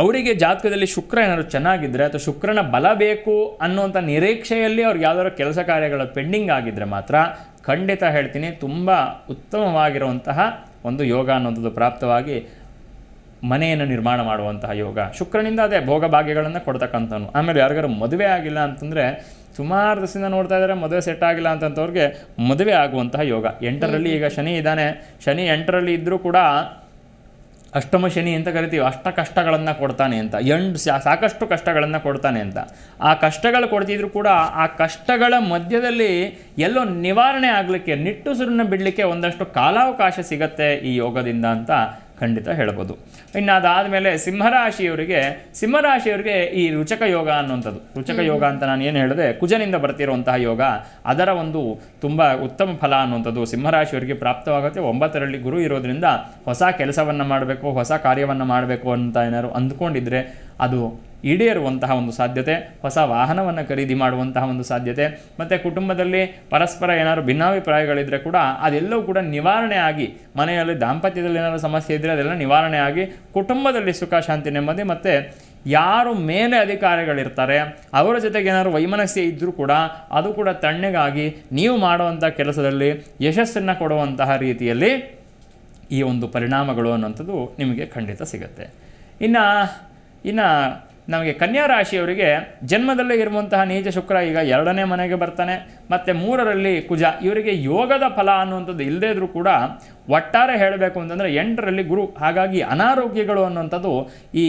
ಅವರಿಗೆ ಜಾತಕದಲ್ಲಿ ಶುಕ್ರ ಏನಾದ್ರು ಚೆನ್ನಾಗಿದ್ದರೆ ಅಥವಾ ಶುಕ್ರನ ಬಲ ಬೇಕು ಅನ್ನುವಂಥ ನಿರೀಕ್ಷೆಯಲ್ಲಿ ಅವ್ರಿಗೆ ಯಾವ್ದಾದ್ರು ಕೆಲಸ ಕಾರ್ಯಗಳು ಪೆಂಡಿಂಗ್ ಆಗಿದ್ದರೆ ಮಾತ್ರ ಖಂಡಿತ ಹೇಳ್ತೀನಿ ತುಂಬ ಉತ್ತಮವಾಗಿರುವಂತಹ ಒಂದು ಯೋಗ ಅನ್ನೋದು ಪ್ರಾಪ್ತವಾಗಿ ಮನೆಯನ್ನು ನಿರ್ಮಾಣ ಮಾಡುವಂತಹ ಯೋಗ. ಶುಕ್ರನಿಂದ ಅದೇ ಭೋಗ ಭಾಗ್ಯಗಳನ್ನು ಕೊಡ್ತಕ್ಕಂಥವ್ನು. ಆಮೇಲೆ ಯಾರಿಗಾರು ಮದುವೆ ಆಗಿಲ್ಲ ಅಂತಂದರೆ ಸುಮಾರು ದಿವಸದಿಂದ ನೋಡ್ತಾ ಇದ್ದಾರೆ ಮದುವೆ ಸೆಟ್ ಆಗಿಲ್ಲ ಅಂತಂಥವ್ರಿಗೆ ಮದುವೆ ಆಗುವಂತಹ ಯೋಗ. 8ರಲ್ಲಿ ಈಗ ಶನಿ ಇದ್ದಾನೆ. ಶನಿ 8ರಲ್ಲಿ ಇದ್ದರೂ ಕೂಡ ಅಷ್ಟಮ ಶನಿ ಅಂತ ಕರಿತೀವಿ. ಅಷ್ಟ ಕಷ್ಟಗಳನ್ನು ಕೊಡ್ತಾನೆ ಅಂತ ಸಾಕಷ್ಟು ಕಷ್ಟಗಳನ್ನು ಕೊಡ್ತಾನೆ ಅಂತ ಆ ಕಷ್ಟಗಳು ಕೊಡ್ತಿದ್ರು ಕೂಡ ಆ ಕಷ್ಟಗಳ ಮಧ್ಯದಲ್ಲಿ ಎಲ್ಲೋ ನಿವಾರಣೆ ಆಗಲಿಕ್ಕೆ ನಿಟ್ಟುಸಿರನ್ನು ಬಿಡಲಿಕ್ಕೆ ಒಂದಷ್ಟು ಕಾಲಾವಕಾಶ ಸಿಗತ್ತೆ ಈ ಯೋಗದಿಂದ ಅಂತ ಖಂಡಿತ ಹೇಳ್ಬೋದು. ಇನ್ನು ಅದಾದಮೇಲೆ ಸಿಂಹರಾಶಿಯವರಿಗೆ ಈ ರುಚಕ ಯೋಗ ಅನ್ನುವಂಥದ್ದು, ರುಚಕ ಯೋಗ ಅಂತ ನಾನು ಏನು ಹೇಳಿದೆ ಕುಜನಿಂದ ಬರ್ತಿರುವಂತಹ ಯೋಗ, ಅದರ ಒಂದು ತುಂಬ ಉತ್ತಮ ಫಲ ಅನ್ನುವಂಥದ್ದು ಸಿಂಹರಾಶಿಯವರಿಗೆ ಪ್ರಾಪ್ತವಾಗುತ್ತೆ. 9ರಲ್ಲಿ ಗುರು ಇರೋದ್ರಿಂದ ಹೊಸ ಕೆಲಸವನ್ನು ಮಾಡಬೇಕು, ಹೊಸ ಕಾರ್ಯವನ್ನು ಮಾಡಬೇಕು ಅಂತ ಏನಾದ್ರು ಅಂದ್ಕೊಂಡಿದ್ರೆ ಅದು ಈಡೇರುವಂತಹ ಒಂದು ಸಾಧ್ಯತೆ, ಹೊಸ ವಾಹನವನ್ನು ಖರೀದಿ ಮಾಡುವಂತಹ ಒಂದು ಸಾಧ್ಯತೆ, ಮತ್ತು ಕುಟುಂಬದಲ್ಲಿ ಪರಸ್ಪರ ಏನಾದ್ರು ಭಿನ್ನಾಭಿಪ್ರಾಯಗಳಿದ್ದರೆ ಕೂಡ ಅದೆಲ್ಲವೂ ಕೂಡ ನಿವಾರಣೆ ಆಗಿ ಮನೆಯಲ್ಲಿ ದಾಂಪತ್ಯದಲ್ಲಿ ಏನಾದರೂ ಸಮಸ್ಯೆ ಇದ್ದರೆ ಅದೆಲ್ಲ ನಿವಾರಣೆ ಆಗಿ ಕುಟುಂಬದಲ್ಲಿ ಸುಖ ಶಾಂತಿ ನೆಮ್ಮದಿ, ಮತ್ತು ಯಾರು ಮೇಲೆ ಅಧಿಕಾರಿಗಳಿರ್ತಾರೆ ಅವರ ಜೊತೆಗೆ ಏನಾದ್ರು ವೈಮನಸ್ಯ ಇದ್ದರೂ ಕೂಡ ಅದು ಕೂಡ ತಣ್ಣಗಾಗಿ ನೀವು ಮಾಡುವಂಥ ಕೆಲಸದಲ್ಲಿ ಯಶಸ್ಸನ್ನು ಕೊಡುವಂತಹ ರೀತಿಯಲ್ಲಿ ಈ ಒಂದು ಪರಿಣಾಮಗಳು ಅನ್ನೋಂಥದ್ದು ನಿಮಗೆ ಖಂಡಿತ ಸಿಗುತ್ತೆ. ಇನ್ನು ನಮಗೆ ಕನ್ಯಾ ರಾಶಿಯವರಿಗೆ ಜನ್ಮದಲ್ಲೇ ಇರುವಂತಹ ನೀಚ ಶುಕ್ರ ಈಗ 2ನೇ ಮನೆಗೆ ಬರ್ತಾನೆ, ಮತ್ತು 3ರಲ್ಲಿ ಕುಜ. ಇವರಿಗೆ ಯೋಗದ ಫಲ ಅನ್ನುವಂಥದ್ದು ಇಲ್ಲದೇ ಇದ್ರೂ ಕೂಡ ಒಟ್ಟಾರೆ ಹೇಳಬೇಕು ಅಂತಂದರೆ 8ರಲ್ಲಿ ಗುರು. ಹಾಗಾಗಿ ಅನಾರೋಗ್ಯಗಳು ಅನ್ನುವಂಥದ್ದು ಈ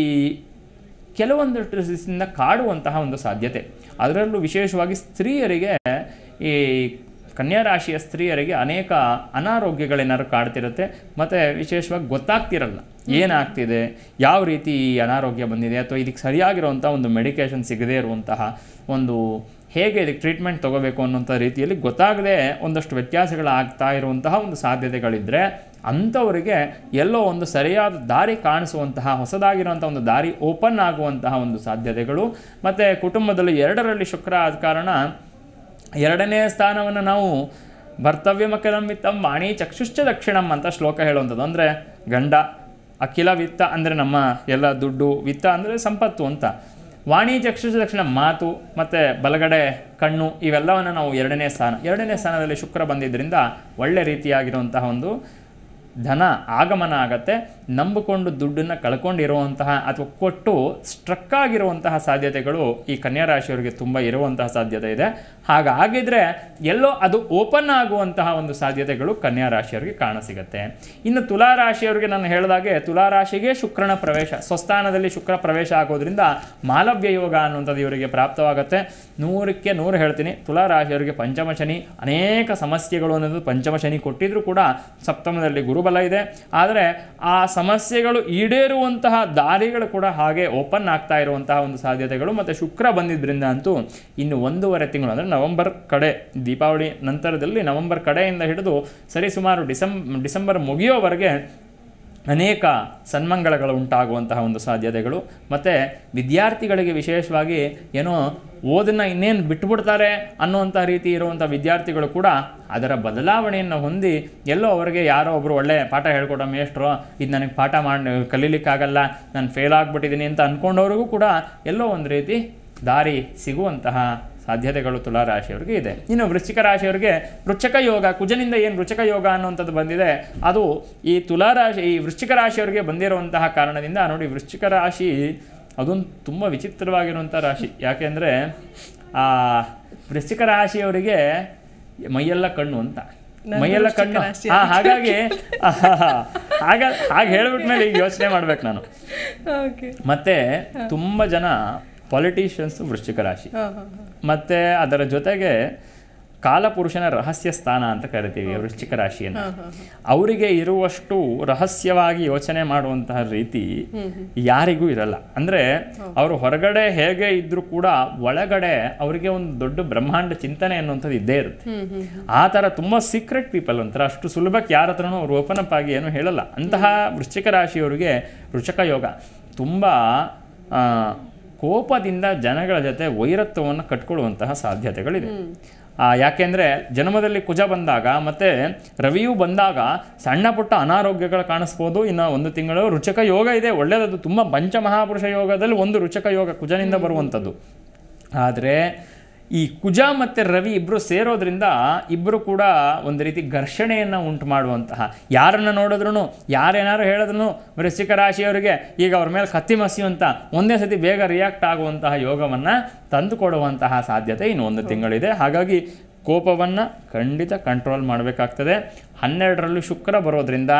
ಕೆಲವೊಂದು ದೃಷ್ಟಿಯಿಂದ ಕಾಡುವಂತಹ ಒಂದು ಸಾಧ್ಯತೆ. ಅದರಲ್ಲೂ ವಿಶೇಷವಾಗಿ ಸ್ತ್ರೀಯರಿಗೆ, ಈ ಕನ್ಯಾ ರಾಶಿಯ ಸ್ತ್ರೀಯರಿಗೆ ಅನೇಕ ಅನಾರೋಗ್ಯಗಳೇನಾದ್ರು ಕಾಡ್ತಿರುತ್ತೆ, ಮತ್ತು ವಿಶೇಷವಾಗಿ ಗೊತ್ತಾಗ್ತಿರಲ್ಲ ಏನಾಗ್ತಿದೆ, ಯಾವ ರೀತಿ ಅನಾರೋಗ್ಯ ಬಂದಿದೆ, ಅಥವಾ ಇದಕ್ಕೆ ಸರಿಯಾಗಿರುವಂಥ ಒಂದು ಮೆಡಿಕೇಷನ್ ಸಿಗದೇ ಇರುವಂತಹ ಒಂದು ಹೇಗೆ ಇದಕ್ಕೆ ಟ್ರೀಟ್ಮೆಂಟ್ ತೊಗೋಬೇಕು ಅನ್ನೋಂಥ ರೀತಿಯಲ್ಲಿ ಗೊತ್ತಾಗದೆ ಒಂದಷ್ಟು ವ್ಯತ್ಯಾಸಗಳಾಗ್ತಾ ಇರುವಂತಹ ಒಂದು ಸಾಧ್ಯತೆಗಳಿದ್ದರೆ ಅಂಥವರಿಗೆ ಎಲ್ಲೋ ಒಂದು ಸರಿಯಾದ ದಾರಿ ಕಾಣಿಸುವಂತಹ ಹೊಸದಾಗಿರುವಂಥ ಒಂದು ದಾರಿ ಓಪನ್ ಆಗುವಂತಹ ಒಂದು ಸಾಧ್ಯತೆಗಳು. ಮತ್ತು ಕುಟುಂಬದಲ್ಲಿ 2ರಲ್ಲಿ ಶುಕ್ರ ಆದ ಕಾರಣ 2ನೇ ಸ್ಥಾನವನ್ನು ನಾವು ಭರ್ತವ್ಯಮಕಲಂಬಿತ್ತಂ ವಾಣಿ ಚಕ್ಷುಶ್ಚ ದಕ್ಷಿಣಂ ಅಂತ ಶ್ಲೋಕ ಹೇಳುವಂಥದ್ದು. ಅಂದರೆ ಗಂಡ ಅಖಿಲ ವಿತ್ತ ಅಂದರೆ ನಮ್ಮ ಎಲ್ಲ ದುಡ್ಡು, ವಿತ್ತ ಅಂದರೆ ಸಂಪತ್ತು ಅಂತ, ವಾಣಿ ಚಕ್ಷುಷ ದಕ್ಷಿಣ ಮಾತು ಮತ್ತು ಬಲಗಡೆ ಕಣ್ಣು, ಇವೆಲ್ಲವನ್ನು ನಾವು 2ನೇ ಸ್ಥಾನದಲ್ಲಿ ಶುಕ್ರ ಬಂದಿದ್ದರಿಂದ ಒಳ್ಳೆ ರೀತಿಯಾಗಿರುವಂತಹ ಒಂದು धन ಆಗಮನ ಆಗುತ್ತೆ. ನಂಬಿಕೊಂಡು ದುಡ್ಡನ್ನ ಕಳ್ಕೊಂಡಿರುವಂತಹ ಅಥವಾ ಕೊಟ್ಟು ಸ್ಟ್ರಕ್ ಆಗಿರುವಂತಹ ಸಾಧ್ಯತೆಗಳು ಈ ಕನ್ಯಾ ರಾಶಿಯವರಿಗೆ ತುಂಬಾ ಇರುವಂತಹ ಸಾಧ್ಯತೆ ಇದೆ. ಹಾಗಾಗಿದ್ರೆ ಎಲ್ಲೋ ಅದು ಓಪನ್ ಆಗುವಂತಹ ಒಂದು ಸಾಧ್ಯತೆಗಳು ಕನ್ಯಾ ರಾಶಿಯವರಿಗೆ ಕಾಣಸಿಗುತ್ತೆ. ಇನ್ನು ತುಲಾ ರಾಶಿಯವರಿಗೆ ನಾನು ಹೇಳಿದಾಗೆ ತುಲಾ ರಾಶಿಗೆ ಶುಕ್ರನ ಪ್ರವೇಶ, ಸ್ವಸ್ಥಾನದಲ್ಲಿ ಶುಕ್ರ ಪ್ರವೇಶ ಆಗೋದ್ರಿಂದ ಮಾಲವ್ಯ ಯೋಗ ಅನ್ನುವಂಥದ್ದು ಇವರಿಗೆ ಪ್ರಾಪ್ತವಾಗುತ್ತೆ. 100ಕ್ಕೆ 100 ಹೇಳ್ತೀನಿ, ತುಲಾ ರಾಶಿಯವರಿಗೆ ಪಂಚಮ ಶನಿ, ಅನೇಕ ಸಮಸ್ಯೆಗಳು ಅನ್ನೋದು ಪಂಚಮ ಶನಿ ಕೊಟ್ಟಿದ್ರು ಕೂಡ ಸಪ್ತಮದಲ್ಲಿ ಗುರುಬಲ ಇದೆ. ಆದರೆ ಆ ಸಮಸ್ಯೆಗಳು ಈಡೇರುವಂತಹ ದಾರಿಗಳು ಕೂಡ ಹಾಗೆ ಓಪನ್ ಆಗ್ತಾ ಇರುವಂತಹ ಒಂದು ಸಾಧ್ಯತೆಗಳು ಮತ್ತು ಶುಕ್ರ ಬಂದಿದ್ದರಿಂದ ಅಂತೂ ಇನ್ನು 1.5 ತಿಂಗಳು ಅಂದರೆ ನವೆಂಬರ್ ಕಡೆ, ದೀಪಾವಳಿ ನಂತರದಲ್ಲಿ ನವೆಂಬರ್ ಕಡೆಯಿಂದ ಹಿಡಿದು ಸರಿಸುಮಾರು ಡಿಸೆಂಬರ್ ಮುಗಿಯೋವರೆಗೆ ಅನೇಕ ಸನ್ಮಂಗಳಗಳು ಉಂಟಾಗುವಂತಹ ಒಂದು ಸಾಧ್ಯತೆಗಳು. ಮತ್ತು ವಿದ್ಯಾರ್ಥಿಗಳಿಗೆ ವಿಶೇಷವಾಗಿ ಏನೋ ಓದನ್ನು ಇನ್ನೇನು ಬಿಟ್ಟುಬಿಡ್ತಾರೆ ಅನ್ನುವಂಥ ರೀತಿ ಇರುವಂಥ ವಿದ್ಯಾರ್ಥಿಗಳು ಕೂಡ ಅದರ ಬದಲಾವಣೆಯನ್ನು ಹೊಂದಿ ಎಲ್ಲೋ ಅವರಿಗೆ ಯಾರೋ ಒಬ್ಬರು ಒಳ್ಳೆಯ ಪಾಠ ಹೇಳ್ಕೊಡೋ ಮೇಷ್ಟ್ರು ಇದು ನನಗೆ ಪಾಠ ಮಾಡಿ ಕಲೀಲಿಕ್ಕಾಗಲ್ಲ ನಾನು ಫೇಲ್ ಆಗಿಬಿಟ್ಟಿದ್ದೀನಿ ಅಂತ ಅಂದ್ಕೊಂಡವ್ರಿಗೂ ಕೂಡ ಎಲ್ಲೋ ಒಂದು ರೀತಿ ದಾರಿ ಸಿಗುವಂತಹ ಸಾಧ್ಯತೆಗಳು ತುಲಾ ರಾಶಿಯವರಿಗೆ ಇದೆ. ಇನ್ನು ವೃಶ್ಚಿಕ ರಾಶಿಯವರಿಗೆ ವೃಶ್ಚಿಕ ಯೋಗ, ಕುಜನಿಂದ ಏನು ವೃಶ್ಚಿಕ ಯೋಗ ಅನ್ನುವಂಥದ್ದು ಬಂದಿದೆ ಅದು ಈ ವೃಶ್ಚಿಕ ರಾಶಿಯವರಿಗೆ ಬಂದಿರುವಂತಹ ಕಾರಣದಿಂದ ನೋಡಿ ವೃಶ್ಚಿಕ ರಾಶಿ ಅದೊಂದು ತುಂಬ ವಿಚಿತ್ರವಾಗಿರುವಂಥ ರಾಶಿ. ಯಾಕೆಂದರೆ ಆ ವೃಶ್ಚಿಕ ರಾಶಿಯವರಿಗೆ ಮೈಯೆಲ್ಲ ಕಣ್ಣು ಅಂತ, ಮೈಯೆಲ್ಲ ಕಣ್ಣು. ಹಾಗಾಗಿ ಹಾಗೆ ಹೇಳ್ಬಿಟ್ಮೇಲೆ ಈಗ ಯೋಚನೆ ಮಾಡ್ಬೇಕು ನಾನು. ಮತ್ತೆ ತುಂಬ ಜನ ಪೊಲಿಟಿಷಿಯನ್ಸ್ ವೃಶ್ಚಿಕ ರಾಶಿ, ಮತ್ತು ಅದರ ಜೊತೆಗೆ ಕಾಲಪುರುಷನ ರಹಸ್ಯ ಸ್ಥಾನ ಅಂತ ಕರಿತೀವಿ ವೃಶ್ಚಿಕ ರಾಶಿಯನ್ನು. ಅವರಿಗೆ ಇರುವಷ್ಟು ರಹಸ್ಯವಾಗಿ ಯೋಚನೆ ಮಾಡುವಂತಹ ರೀತಿ ಯಾರಿಗೂ ಇರಲ್ಲ. ಅಂದರೆ ಅವರು ಹೊರಗಡೆ ಹೇಗೆ ಇದ್ದರೂ ಕೂಡ ಒಳಗಡೆ ಅವರಿಗೆ ಒಂದು ದೊಡ್ಡ ಬ್ರಹ್ಮಾಂಡ ಚಿಂತನೆ ಅನ್ನುವಂಥದ್ದು ಇದ್ದೇ ಇರುತ್ತೆ. ಆ ಥರ ತುಂಬ ಸೀಕ್ರೆಟ್ ಪೀಪಲ್ ಅಂತಾರೆ, ಅಷ್ಟು ಸುಲಭಕ್ಕೆ ಯಾರ ಹತ್ರನೂ ಅವರು ಓಪನ್ ಅಪ್ ಆಗಿ ಏನೂ ಹೇಳಲ್ಲ. ಅಂತಹ ವೃಶ್ಚಿಕ ರಾಶಿಯವರಿಗೆ ವೃಶ್ಚಿಕ ಯೋಗ ತುಂಬ ಕೋಪದಿಂದ ಜನಗಳ ಜೊತೆ ವೈರತ್ವವನ್ನು ಕಟ್ಕೊಳ್ಳುವಂತಹ ಸಾಧ್ಯತೆಗಳಿದೆ. ಯಾಕೆಂದರೆ ಜನ್ಮದಲ್ಲಿ ಕುಜ ಬಂದಾಗ ಮತ್ತು ರವಿಯು ಬಂದಾಗ ಸಣ್ಣ ಪುಟ್ಟ ಅನಾರೋಗ್ಯಗಳು ಕಾಣಿಸ್ಬೋದು. ಇನ್ನು 1 ತಿಂಗಳು ವೃಶ್ಚಿಕ ಯೋಗ ಇದೆ, ಒಳ್ಳೆಯದದು. ತುಂಬ ಪಂಚಮಹಾಪುರುಷ ಯೋಗದಲ್ಲಿ ಒಂದು ವೃಶ್ಚಿಕ ಯೋಗ ಕುಜನಿಂದ ಬರುವಂಥದ್ದು. ಆದರೆ ಈ ಕುಜ ಮತ್ತು ರವಿ ಇಬ್ಬರು ಸೇರೋದ್ರಿಂದ ಇಬ್ಬರು ಕೂಡ ಒಂದು ರೀತಿ ಘರ್ಷಣೆಯನ್ನು ಉಂಟು ಮಾಡುವಂತಹ, ಯಾರನ್ನು ನೋಡಿದ್ರೂ ಯಾರೇನಾರು ಹೇಳಿದ್ರು ವೃಶ್ಚಿಕ ರಾಶಿಯವರಿಗೆ ಈಗ ಅವ್ರ ಮೇಲೆ ಕತ್ತಿ ಮಸಿಯುವಂಥ, ಒಂದೇ ಸತಿ ಬೇಗ ರಿಯಾಕ್ಟ್ ಆಗುವಂತಹ ಯೋಗವನ್ನು ತಂದುಕೊಡುವಂತಹ ಸಾಧ್ಯತೆ ಇನ್ನು 1 ತಿಂಗಳಿದೆ. ಹಾಗಾಗಿ ಕೋಪವನ್ನು ಖಂಡಿತ ಕಂಟ್ರೋಲ್ ಮಾಡಬೇಕಾಗ್ತದೆ. 12ರಲ್ಲೂ ಶುಕ್ರ ಬರೋದ್ರಿಂದ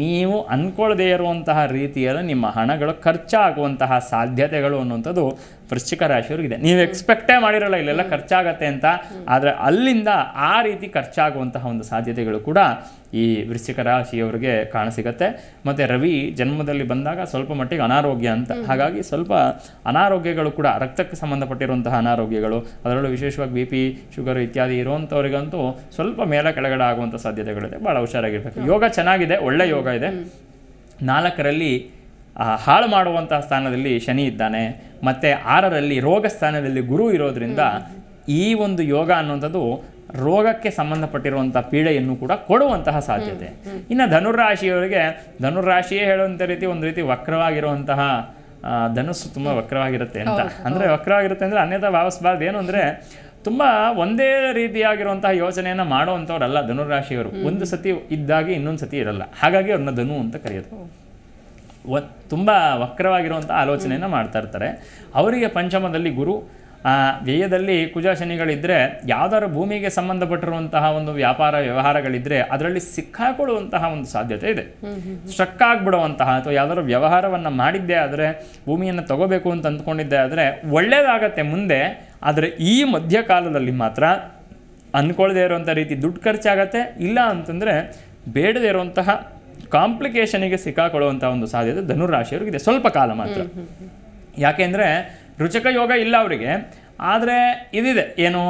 ನೀವು ಅಂದ್ಕೊಳ್ಳದೇ ಇರುವಂತಹ ರೀತಿಯಲ್ಲಿ ನಿಮ್ಮ ಹಣಗಳು ಖರ್ಚಾಗುವಂತಹ ಸಾಧ್ಯತೆಗಳು ಅನ್ನುವಂಥದ್ದು ವೃಶ್ಚಿಕ ರಾಶಿಯವ್ರಿಗಿದೆ. ನೀವು ಎಕ್ಸ್ಪೆಕ್ಟೇ ಮಾಡಿರಲ್ಲ ಇಲ್ಲೆಲ್ಲ ಖರ್ಚಾಗತ್ತೆ ಅಂತ, ಆದರೆ ಅಲ್ಲಿಂದ ಆ ರೀತಿ ಖರ್ಚಾಗುವಂತಹ ಒಂದು ಸಾಧ್ಯತೆಗಳು ಕೂಡ ಈ ವೃಶ್ಚಿಕ ರಾಶಿಯವರಿಗೆ ಕಾಣಸಿಗತ್ತೆ. ಮತ್ತು ರವಿ ಜನ್ಮದಲ್ಲಿ ಬಂದಾಗ ಸ್ವಲ್ಪ ಮಟ್ಟಿಗೆ ಅನಾರೋಗ್ಯ ಅಂತ, ಹಾಗಾಗಿ ಸ್ವಲ್ಪ ಅನಾರೋಗ್ಯಗಳು ಕೂಡ ರಕ್ತಕ್ಕೆ ಸಂಬಂಧಪಟ್ಟಿರುವಂತಹ ಅನಾರೋಗ್ಯಗಳು, ಅದರಲ್ಲೂ ವಿಶೇಷವಾಗಿ BP, ಶುಗರ್ ಇತ್ಯಾದಿ ಇರುವಂಥವ್ರಿಗಂತೂ ಸ್ವಲ್ಪ ಮೇಲೆ ಕೆಳಗಡೆ ಆಗುವಂಥ ಸಾಧ್ಯತೆಗಳಿದೆ. ಭಾಳ ಹುಷಾರಾಗಿರ್ಬೇಕು. ಯೋಗ ಚೆನ್ನಾಗಿದೆ, ಒಳ್ಳೆ ಯೋಗ ಇದೆ. 4ರಲ್ಲಿ ಹಾಳು ಮಾಡುವಂತಹ ಸ್ಥಾನದಲ್ಲಿ ಶನಿ ಇದ್ದಾನೆ, ಮತ್ತು 6ರಲ್ಲಿ ರೋಗ ಸ್ಥಾನದಲ್ಲಿ ಗುರು ಇರೋದ್ರಿಂದ ಈ ಒಂದು ಯೋಗ ಅನ್ನುವಂಥದ್ದು ರೋಗಕ್ಕೆ ಸಂಬಂಧಪಟ್ಟಿರುವಂಥ ಪೀಡೆಯನ್ನು ಕೂಡ ಕೊಡುವಂತಹ ಸಾಧ್ಯತೆ. ಇನ್ನು ಧನುರಾಶಿಯವರಿಗೆ, ಧನುರಾಶಿಯೇ ಹೇಳುವಂಥ ರೀತಿ ಒಂದು ರೀತಿ ವಕ್ರವಾಗಿರುವಂತಹ ಧನುಸ್ಸು ತುಂಬ ವಕ್ರವಾಗಿರುತ್ತೆ ಅಂತ, ಅಂದರೆ ವಕ್ರವಾಗಿರುತ್ತೆ ಅಂದರೆ ಅನ್ಯತಾ ಭಾವಿಸಬಾರ್ದು. ಏನು ಅಂದರೆ ತುಂಬ ಒಂದೇ ರೀತಿಯಾಗಿರುವಂತಹ ಯೋಚನೆಯನ್ನು ಮಾಡುವಂಥವ್ರಲ್ಲ ಧನುರಾಶಿಯವರು. ಒಂದು ಸತಿ ಇದ್ದಾಗಿ ಇನ್ನೊಂದು ಸತಿ ಇರಲ್ಲ, ಹಾಗಾಗಿ ಅವ್ರನ್ನ ಧನು ಅಂತ ಕರೆಯೋದು. ತುಂಬ ವಕ್ರವಾಗಿರುವಂಥ ಆಲೋಚನೆಯನ್ನು ಮಾಡ್ತಾ ಇರ್ತಾರೆ. ಅವರಿಗೆ ಪಂಚಮದಲ್ಲಿ ಗುರು, ವ್ಯಯದಲ್ಲಿ ಕುಜ ಶನಿಗಳಿದ್ದರೆ, ಯಾವ್ದಾದ್ರು ಭೂಮಿಗೆ ಸಂಬಂಧಪಟ್ಟಿರುವಂತಹ ಒಂದು ವ್ಯಾಪಾರ ವ್ಯವಹಾರಗಳಿದ್ದರೆ ಅದರಲ್ಲಿ ಸಿಕ್ಕಾಕೊಳ್ಳುವಂತಹ ಒಂದು ಸಾಧ್ಯತೆ ಇದೆ. ಸ್ಟ್ರಕ್ ಆಗಿಬಿಡುವಂತಹ, ಅಥವಾ ಯಾವ್ದಾದ್ರು ವ್ಯವಹಾರವನ್ನು ಮಾಡಿದ್ದೆ ಆದರೆ ಭೂಮಿಯನ್ನು ತಗೋಬೇಕು ಅಂತ ಅಂದ್ಕೊಂಡಿದ್ದೆ ಆದರೆ ಒಳ್ಳೆಯದಾಗತ್ತೆ ಮುಂದೆ, ಆದರೆ ಈ ಮಧ್ಯಕಾಲದಲ್ಲಿ ಮಾತ್ರ ಅಂದ್ಕೊಳ್ಳದೇ ಇರುವಂಥ ರೀತಿ ದುಡ್ಡು ಖರ್ಚಾಗತ್ತೆ. ಇಲ್ಲ ಅಂತಂದರೆ ಬೇಡದೇ ಇರುವಂತಹ ಕಾಂಪ್ಲಿಕೇಶನಿಗೆ ಸಿಕ್ಕಾಕೊಳ್ಳುವಂಥ ಒಂದು ಸಾಧ್ಯತೆ ಧನುರಾಶಿಯವ್ರಿಗಿದೆ, ಸ್ವಲ್ಪ ಕಾಲ ಮಾತ್ರ. ಯಾಕೆಂದರೆ ವೃಶ್ಚಿಕ ಯೋಗ ಇಲ್ಲ ಅವರಿಗೆ, ಆದರೆ ಇದಿದೆ ಏನು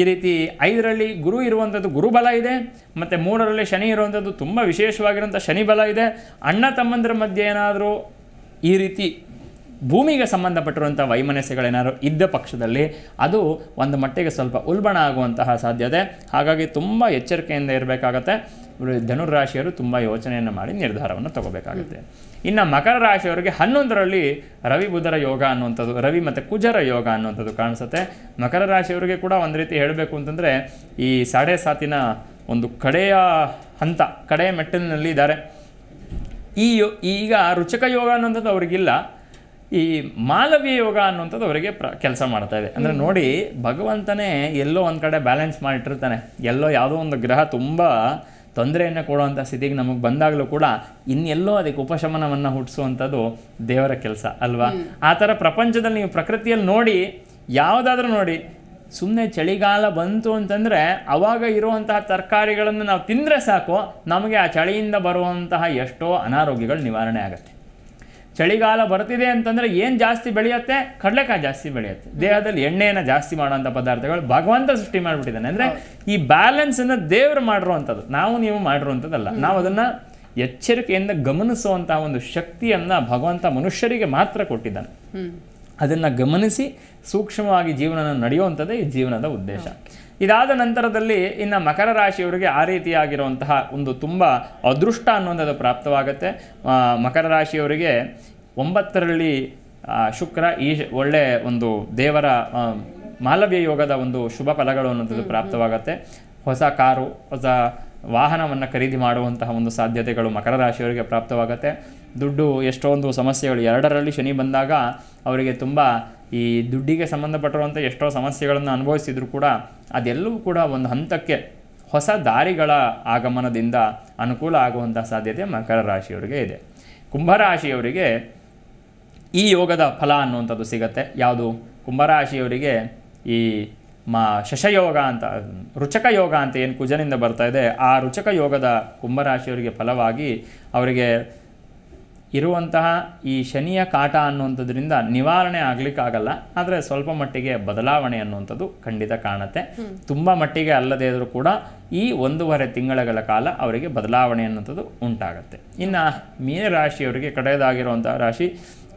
ಈ ರೀತಿ 5ರಲ್ಲಿ ಗುರು ಇರುವಂಥದ್ದು ಗುರುಬಲ ಇದೆ, ಮತ್ತು 3ರಲ್ಲಿ ಶನಿ ಇರುವಂಥದ್ದು ತುಂಬ ವಿಶೇಷವಾಗಿರುವಂಥ ಶನಿ ಬಲ ಇದೆ. ಅಣ್ಣ ತಮ್ಮಂದ್ರ ಮಧ್ಯೆ ಏನಾದರೂ ಈ ರೀತಿ ಭೂಮಿಗೆ ಸಂಬಂಧಪಟ್ಟಿರುವಂಥ ವೈಮನಸ್ಸುಗಳೇನಾದ್ರು ಇದ್ದ ಪಕ್ಷದಲ್ಲಿ ಅದು ಒಂದು ಮಟ್ಟಿಗೆ ಸ್ವಲ್ಪ ಉಲ್ಬಣ ಆಗುವಂತಹ ಸಾಧ್ಯತೆ. ಹಾಗಾಗಿ ತುಂಬ ಎಚ್ಚರಿಕೆಯಿಂದ ಇರಬೇಕಾಗತ್ತೆ. ಧನುರಾಶಿಯವರು ತುಂಬ ಯೋಚನೆಯನ್ನು ಮಾಡಿ ನಿರ್ಧಾರವನ್ನು ತಗೋಬೇಕಾಗುತ್ತೆ. ಇನ್ನು ಮಕರ ರಾಶಿಯವರಿಗೆ 11ರಲ್ಲಿ ರವಿ ಬುಧರ ಯೋಗ ಅನ್ನುವಂಥದ್ದು, ರವಿ ಮತ್ತು ಕುಜರ ಯೋಗ ಅನ್ನುವಂಥದ್ದು ಕಾಣಿಸುತ್ತೆ. ಮಕರ ರಾಶಿಯವರಿಗೆ ಕೂಡ ಒಂದು ರೀತಿ ಹೇಳಬೇಕು ಅಂತಂದರೆ ಈ 7.5ನ ಒಂದು ಕಡೆಯ ಅಂತ ಕಡೆಯ ಮೆಟ್ಟಿಲಿನಲ್ಲಿ ಇದ್ದಾರೆ. ಈಗ ರುಚಕ ಯೋಗ ಅನ್ನುವಂಥದ್ದು ಅವರಿಗಿಲ್ಲ, ಈ ಮಾಲವೀಯ ಯೋಗ ಅನ್ನುವಂಥದ್ದು ಅವರಿಗೆ ಕೆಲಸ ಮಾಡ್ತಾ ಇದೆ. ಅಂದರೆ ನೋಡಿ, ಭಗವಂತನೇ ಎಲ್ಲೋ ಒಂದು ಕಡೆ ಬ್ಯಾಲೆನ್ಸ್ ಮಾಡಿಟ್ಟಿರ್ತಾನೆ. ಎಲ್ಲೋ ಯಾವುದೋ ಒಂದು ಗ್ರಹ ತುಂಬ ತೊಂದರೆಯನ್ನು ಕೊಡುವಂಥ ಸ್ಥಿತಿಗೆ ನಮಗೆ ಬಂದಾಗಲೂ ಕೂಡ ಇನ್ನೆಲ್ಲೋ ಅದಕ್ಕೆ ಉಪಶಮನವನ್ನು ಹುಟ್ಟಿಸುವಂಥದ್ದು ದೇವರ ಕೆಲಸ ಅಲ್ವಾ. ಆ ಥರ ಪ್ರಪಂಚದಲ್ಲಿ ನೀವು ಪ್ರಕೃತಿಯಲ್ಲಿ ನೋಡಿ, ಯಾವುದಾದ್ರೂ ನೋಡಿ, ಸುಮ್ಮನೆ ಚಳಿಗಾಲ ಬಂತು ಅಂತಂದರೆ ಆವಾಗ ಇರುವಂತಹ ತರಕಾರಿಗಳನ್ನು ನಾವು ತಿಂದರೆ ಸಾಕು, ನಮಗೆ ಆ ಚಳಿಯಿಂದ ಬರುವಂತಹ ಎಷ್ಟೋ ಅನಾರೋಗ್ಯಗಳು ನಿವಾರಣೆ ಆಗುತ್ತೆ. ಚಳಿಗಾಲ ಬರ್ತಿದೆ ಅಂತಂದರೆ ಏನು ಜಾಸ್ತಿ ಬೆಳೆಯುತ್ತೆ? ಕಡಲೆಕಾಯಿ ಜಾಸ್ತಿ ಬೆಳೆಯುತ್ತೆ. ದೇಹದಲ್ಲಿ ಎಣ್ಣೆಯನ್ನು ಜಾಸ್ತಿ ಮಾಡೋವಂಥ ಪದಾರ್ಥಗಳು ಭಗವಂತ ಸೃಷ್ಟಿ ಮಾಡಿಬಿಟ್ಟಿದ್ದಾನೆ. ಅಂದರೆ ಈ ಬ್ಯಾಲೆನ್ಸನ್ನು ದೇವರು ಮಾಡಿರುವಂಥದ್ದು, ನಾವು ನೀವು ಮಾಡಿರುವಂಥದ್ದಲ್ಲ. ನಾವು ಅದನ್ನು ಎಚ್ಚರಿಕೆಯಿಂದ ಗಮನಿಸುವಂತಹ ಒಂದು ಶಕ್ತಿಯನ್ನು ಭಗವಂತ ಮನುಷ್ಯರಿಗೆ ಮಾತ್ರ ಕೊಟ್ಟಿದ್ದಾನೆ. ಅದನ್ನು ಗಮನಿಸಿ ಸೂಕ್ಷ್ಮವಾಗಿ ಜೀವನ ನಡೆಯುವಂಥದ್ದೇ ಈ ಜೀವನದ ಉದ್ದೇಶ. ಇದಾದ ನಂತರದಲ್ಲಿ ಇನ್ನು ಮಕರ ರಾಶಿಯವರಿಗೆ ಆ ರೀತಿಯಾಗಿರುವಂತಹ ಒಂದು ತುಂಬ ಅದೃಷ್ಟ ಅನ್ನುವಂಥದ್ದು ಪ್ರಾಪ್ತವಾಗುತ್ತೆ. ಮಕರ ರಾಶಿಯವರಿಗೆ 9ರಲ್ಲಿ ಶುಕ್ರ ಒಳ್ಳೆಯ ಒಂದು ದೇವರ ಮಾಲವ್ಯ ಯೋಗದ ಒಂದು ಶುಭ ಫಲಗಳು ಅನ್ನುವಂಥದ್ದು ಪ್ರಾಪ್ತವಾಗುತ್ತೆ. ಹೊಸ ಕಾರು, ಹೊಸ ವಾಹನವನ್ನು ಖರೀದಿ ಮಾಡುವಂತಹ ಒಂದು ಸಾಧ್ಯತೆಗಳು ಮಕರ ರಾಶಿಯವರಿಗೆ ಪ್ರಾಪ್ತವಾಗುತ್ತೆ. ದುಡ್ಡು, ಎಷ್ಟೊಂದು ಸಮಸ್ಯೆಗಳು, 2ರಲ್ಲಿ ಶನಿ ಬಂದಾಗ ಅವರಿಗೆ ತುಂಬ ಈ ದುಡ್ಡಿಗೆ ಸಂಬಂಧಪಟ್ಟಿರುವಂಥ ಎಷ್ಟೋ ಸಮಸ್ಯೆಗಳನ್ನು ಅನುಭವಿಸಿದ್ರು ಕೂಡ ಅದೆಲ್ಲವೂ ಕೂಡ ಒಂದು ಹಂತಕ್ಕೆ ಹೊಸ ದಾರಿಗಳ ಆಗಮನದಿಂದ ಅನುಕೂಲ ಆಗುವಂಥ ಸಾಧ್ಯತೆ ಮಕರ ರಾಶಿಯವರಿಗೆ ಇದೆ. ಕುಂಭರಾಶಿಯವರಿಗೆ ಈ ಯೋಗದ ಫಲ ಅನ್ನುವಂಥದ್ದು ಸಿಗತ್ತೆ. ಯಾವುದು? ಕುಂಭರಾಶಿಯವರಿಗೆ ಈ ಶಶಯೋಗ ಅಂತ ರುಚಕ ಯೋಗ ಅಂತ ಏನು ಕುಜನಿಂದ ಬರ್ತಾ ಇದೆ, ಆ ರುಚಕ ಯೋಗದ ಕುಂಭರಾಶಿಯವರಿಗೆ ಫಲವಾಗಿ ಅವರಿಗೆ ಇರುವಂತಹ ಈ ಶನಿಯ ಕಾಟ ಅನ್ನುವಂಥದ್ರಿಂದ ನಿವಾರಣೆ ಆಗಲಿಕ್ಕಾಗಲ್ಲ, ಆದರೆ ಸ್ವಲ್ಪ ಮಟ್ಟಿಗೆ ಬದಲಾವಣೆ ಅನ್ನುವಂಥದ್ದು ಖಂಡಿತ ಕಾಣುತ್ತೆ. ತುಂಬ ಮಟ್ಟಿಗೆ ಅಲ್ಲದೇ ಇದ್ದರೂ ಕೂಡ ಈ 1.5 ತಿಂಗಳ ಕಾಲ ಅವರಿಗೆ ಬದಲಾವಣೆ ಅನ್ನುವಂಥದ್ದು ಉಂಟಾಗುತ್ತೆ. ಇನ್ನು ಮೀನರಾಶಿಯವರಿಗೆ ಕಡೆಯದಾಗಿರುವಂಥ ರಾಶಿ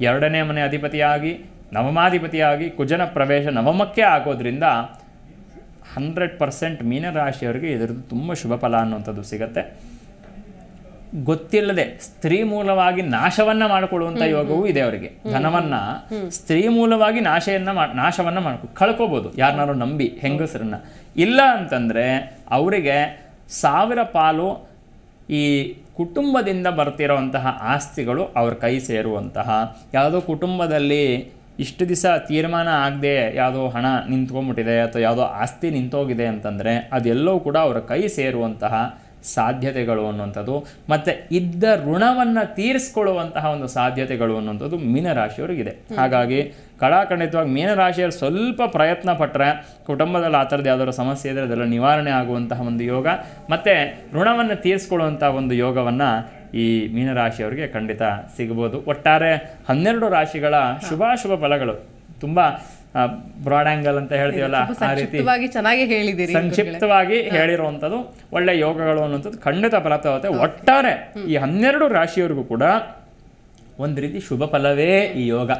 2ನೇ ಮನೆ ಅಧಿಪತಿಯಾಗಿ ನವಮಾಧಿಪತಿಯಾಗಿ ಕುಜನ ಪ್ರವೇಶ ನವಮಕ್ಕೆ ಆಗೋದ್ರಿಂದ 100% ಮೀನರಾಶಿಯವರಿಗೆ ಇದರದ್ದು ತುಂಬ ಶುಭ ಫಲ ಅನ್ನುವಂಥದ್ದು ಸಿಗುತ್ತೆ. ಗೊತ್ತಿಲ್ಲದೆ ಸ್ತ್ರೀ ಮೂಲವಾಗಿ ನಾಶವನ್ನ ಮಾಡಿಕೊಳ್ಳುವಂಥ ಯೋಗವೂ ಇದೆ ಅವರಿಗೆ. ಧನವನ್ನ ಸ್ತ್ರೀ ಮೂಲವಾಗಿ ನಾಶವನ್ನ ಕಳ್ಕೋಬಹುದು ಯಾರನ್ನಾರು ನಂಬಿ, ಹೆಂಗಸರನ್ನ. ಇಲ್ಲ ಅಂತಂದ್ರೆ ಅವರಿಗೆ 1000 ಪಾಲು ಈ ಕುಟುಂಬದಿಂದ ಬರ್ತಿರೋಂತಹ ಆಸ್ತಿಗಳು ಅವ್ರ ಕೈ ಸೇರುವಂತಹ, ಯಾವುದೋ ಕುಟುಂಬದಲ್ಲಿ ಇಷ್ಟು ದಿವಸ ತೀರ್ಮಾನ ಆಗದೆ ಯಾವುದೋ ಹಣ ನಿಂತ್ಕೊಂಡ್ಬಿಟ್ಟಿದೆ ಅಥವಾ ಯಾವುದೋ ಆಸ್ತಿ ನಿಂತೋಗಿದೆ ಅಂತಂದರೆ ಅದೆಲ್ಲವೂ ಕೂಡ ಅವರ ಕೈ ಸೇರುವಂತಹ ಸಾಧ್ಯತೆಗಳು ಅನ್ನುವಂಥದ್ದು, ಮತ್ತು ಇದ್ದ ಋಣವನ್ನು ತೀರಿಸ್ಕೊಳ್ಳುವಂತಹ ಒಂದು ಸಾಧ್ಯತೆಗಳು ಅನ್ನುವಂಥದ್ದು ಮೀನರಾಶಿಯವರಿಗಿದೆ. ಹಾಗಾಗಿ ಕಡಾಖಂಡಿತವಾಗಿ ಮೀನರಾಶಿಯವರು ಸ್ವಲ್ಪ ಪ್ರಯತ್ನ ಪಟ್ಟರೆ ಕುಟುಂಬದಲ್ಲಿ ಆ ಥರದ್ದು ಯಾವುದಾದ್ರು ಸಮಸ್ಯೆ ಇದ್ದರೆ ಅದೆಲ್ಲ ನಿವಾರಣೆ ಆಗುವಂತಹ ಒಂದು ಯೋಗ, ಮತ್ತು ಋಣವನ್ನು ತೀರಿಸ್ಕೊಳ್ಳುವಂಥ ಒಂದು ಯೋಗವನ್ನು ಈ ಮೀನರಾಶಿಯವರಿಗೆ ಖಂಡಿತ ಸಿಗ್ಬೋದು. ಒಟ್ಟಾರೆ 12 ರಾಶಿಗಳ ಶುಭಾಶುಭ ಫಲಗಳು ತುಂಬ ಬ್ರಾಡ್ ಆ್ಯಂಗಲ್ ಅಂತ ಹೇಳ್ತೀವಲ್ಲ, ಆ ರೀತಿ ಸಂಕ್ಷಿಪ್ತವಾಗಿ ಹೇಳಿರುವಂಥದ್ದು ಒಳ್ಳೆ ಯೋಗಗಳು ಅನ್ನುವಂಥದ್ದು ಖಂಡಿತ ಪ್ರಾಪ್ತವಾಗುತ್ತೆ. ಒಟ್ಟಾರೆ ಈ 12 ರಾಶಿಯವರಿಗೂ ಕೂಡ ಒಂದು ರೀತಿ ಶುಭ ಫಲವೇ ಈ ಯೋಗ.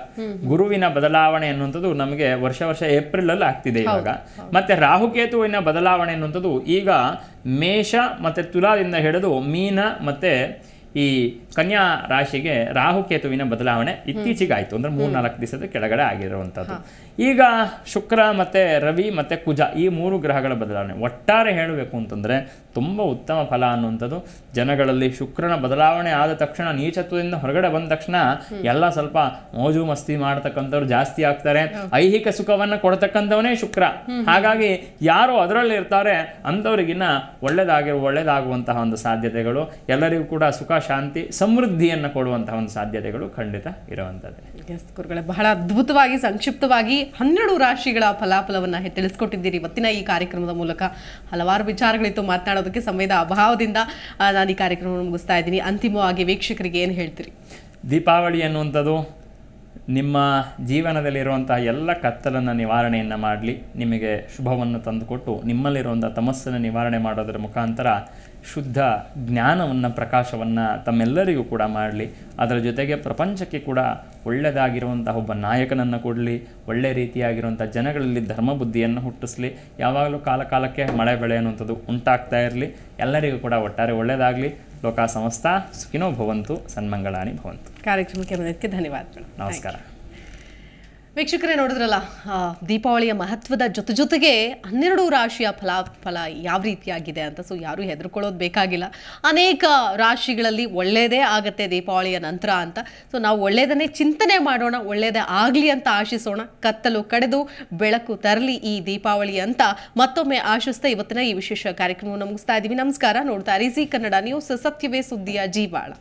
ಗುರುವಿನ ಬದಲಾವಣೆ ಅನ್ನುವಂಥದ್ದು ನಮಗೆ ವರ್ಷ ಏಪ್ರಿಲಲ್ಲಿ ಆಗ್ತಿದೆ ಇವಾಗ, ಮತ್ತೆ ರಾಹುಕೇತುವಿನ ಬದಲಾವಣೆ ಅನ್ನುವಂಥದ್ದು ಈಗ ಮೇಷ ಮತ್ತು ತುಲಾದಿಂದ ಹಿಡಿದು ಮೀನ ಮತ್ತು ಈ ಕನ್ಯಾ ರಾಶಿಗೆ ರಾಹುಕೇತುವಿನ ಬದಲಾವಣೆ ಇತ್ತೀಚೆಗಾಯಿತು, ಅಂದರೆ 3-4 ದಿವಸದ ಕೆಳಗಡೆ ಆಗಿರುವಂಥದ್ದು. ಈಗ ಶುಕ್ರ ಮತ್ತು ರವಿ ಮತ್ತು ಕುಜ ಈ 3 ಗ್ರಹಗಳ ಬದಲಾವಣೆ ಒಟ್ಟಾರೆ ಹೇಳಬೇಕು ಅಂತಂದರೆ ತುಂಬ ಉತ್ತಮ ಫಲ ಅನ್ನುವಂಥದ್ದು. ಜನಗಳಲ್ಲಿ ಶುಕ್ರನ ಬದಲಾವಣೆ ಆದ ತಕ್ಷಣ, ನೀಚತ್ವದಿಂದ ಹೊರಗಡೆ ಬಂದ ತಕ್ಷಣ ಎಲ್ಲ ಸ್ವಲ್ಪ ಮೋಜು ಮಸ್ತಿ ಮಾಡ್ತಕ್ಕಂಥವ್ರು ಜಾಸ್ತಿ ಆಗ್ತಾರೆ. ಐಹಿಕ ಸುಖವನ್ನು ಕೊಡ್ತಕ್ಕಂಥವನೇ ಶುಕ್ರ. ಹಾಗಾಗಿ ಯಾರು ಅದರಲ್ಲಿ ಇರ್ತಾರೆ ಅಂಥವ್ರಿಗಿನ್ನ ಒಳ್ಳೆಯದಾಗುವಂತಹ ಒಂದು ಸಾಧ್ಯತೆಗಳು, ಎಲ್ಲರಿಗೂ ಕೂಡ ಸುಖ ಶಾಂತಿ ಸಮೃದ್ಧಿಯನ್ನು ಕೊಡುವಂತಹ ಒಂದು ಸಾಧ್ಯತೆಗಳು ಖಂಡಿತ ಇರುವಂಥದ್ದು. ಬಹಳ ಅದ್ಭುತವಾಗಿ ಸಂಕ್ಷಿಪ್ತವಾಗಿ 12 ರಾಶಿಗಳ ಫಲಾಫಲವನ್ನು ತಿಳಿಸ್ಕೊಟ್ಟಿದ್ದೀರಿ ಇವತ್ತಿನ ಈ ಕಾರ್ಯಕ್ರಮದ ಮೂಲಕ. ಹಲವಾರು ವಿಚಾರಗಳಿತ್ತು ಮಾತನಾಡೋದಕ್ಕೆ, ಸಮಯದ ಅಭಾವದಿಂದ ನಾನು ಈ ಕಾರ್ಯಕ್ರಮವನ್ನು ಮುಗಿಸ್ತಾ ಇದ್ದೀನಿ. ಅಂತಿಮವಾಗಿ ವೀಕ್ಷಕರಿಗೆ ಏನು ಹೇಳ್ತೀರಿ? ದೀಪಾವಳಿ ಅನ್ನುವಂಥದ್ದು ನಿಮ್ಮ ಜೀವನದಲ್ಲಿರುವಂತಹ ಎಲ್ಲ ಕತ್ತಲನ್ನು ನಿವಾರಣೆಯನ್ನು ಮಾಡಲಿ, ನಿಮಗೆ ಶುಭವನ್ನು ತಂದುಕೊಟ್ಟು ನಿಮ್ಮಲ್ಲಿರುವಂಥ ತಮಸ್ಸನ್ನು ನಿವಾರಣೆ ಮಾಡೋದರ ಮುಖಾಂತರ ಶುದ್ಧ ಜ್ಞಾನವನ್ನು ಪ್ರಕಾಶವನ್ನು ತಮ್ಮೆಲ್ಲರಿಗೂ ಕೂಡ ಮಾಡಲಿ. ಅದರ ಜೊತೆಗೆ ಪ್ರಪಂಚಕ್ಕೆ ಕೂಡ ಒಳ್ಳೆಯದಾಗಿರುವಂತಹ ಒಬ್ಬ ನಾಯಕನನ್ನು ಕೊಡಲಿ, ಒಳ್ಳೆಯ ರೀತಿಯಾಗಿರುವಂಥ ಜನಗಳಲ್ಲಿ ಧರ್ಮ ಬುದ್ಧಿಯನ್ನು ಹುಟ್ಟಿಸಲಿ. ಯಾವಾಗಲೂ ಕಾಲಕ್ಕೆ ಮಳೆ ಬೆಳೆ ಅನ್ನುವಂಥದ್ದು ಉಂಟಾಗ್ತಾ ಇರಲಿ. ಎಲ್ಲರಿಗೂ ಕೂಡ ಒಟ್ಟಾರೆ ಒಳ್ಳೆಯದಾಗಲಿ. ಲೋಕ ಸಂಸ್ಥಾ ಸುಖಿನೋ ಭವಂತು, ಸನ್ಮಂಗಳಾನಿ ಭವಂತು. ಕಾರ್ಯಕ್ರಮಕ್ಕೆ ಬಂದಿದ್ದಕ್ಕೆ ಧನ್ಯವಾದಗಳು. ನಮಸ್ಕಾರ. ವೀಕ್ಷಕರೇ ನೋಡಿದ್ರಲ್ಲ ದೀಪಾವಳಿಯ ಮಹತ್ವದ ಜೊತೆಗೆ 12 ರಾಶಿಯ ಫಲ ಯಾವ ರೀತಿಯಾಗಿದೆ ಅಂತ ಸೋ ಯಾರು ಹೆದರಿಕೊಳ್ಳೋದು ಬೇಕಾಗಿಲ್ಲ ಅನೇಕ ರಾಶಿಗಳಲ್ಲಿ ಒಳ್ಳೆಯದೇ ಆಗುತ್ತೆ ದೀಪಾವಳಿಯ ನಂತರ ಅಂತ ಸೋ ನಾವು ಒಳ್ಳೆಯದನ್ನೇ ಚಿಂತನೆ ಮಾಡೋಣ ಒಳ್ಳೆಯದೇ ಆಗಲಿ ಅಂತ ಆಶಿಸೋಣ ಕತ್ತಲು ಕಡೆದು ಬೆಳಕು ತರಲಿ ಈ ದೀಪಾವಳಿ ಅಂತ ಮತ್ತೊಮ್ಮೆ ಆಶಿಸುತ್ತಾ ಇವತ್ತಿನ ಈ ವಿಶೇಷ ಕಾರ್ಯಕ್ರಮವನ್ನು ಮುಗಿಸ್ತಾ ಇದೀವಿ ನಮಸ್ಕಾರ ನೋಡ್ತಾ ಇರಿ ಜೀ ಕನ್ನಡ ನ್ಯೂಸ್ ಸತ್ಯವೇ ಸುದ್ದಿಯ ಜೀವಾಳ।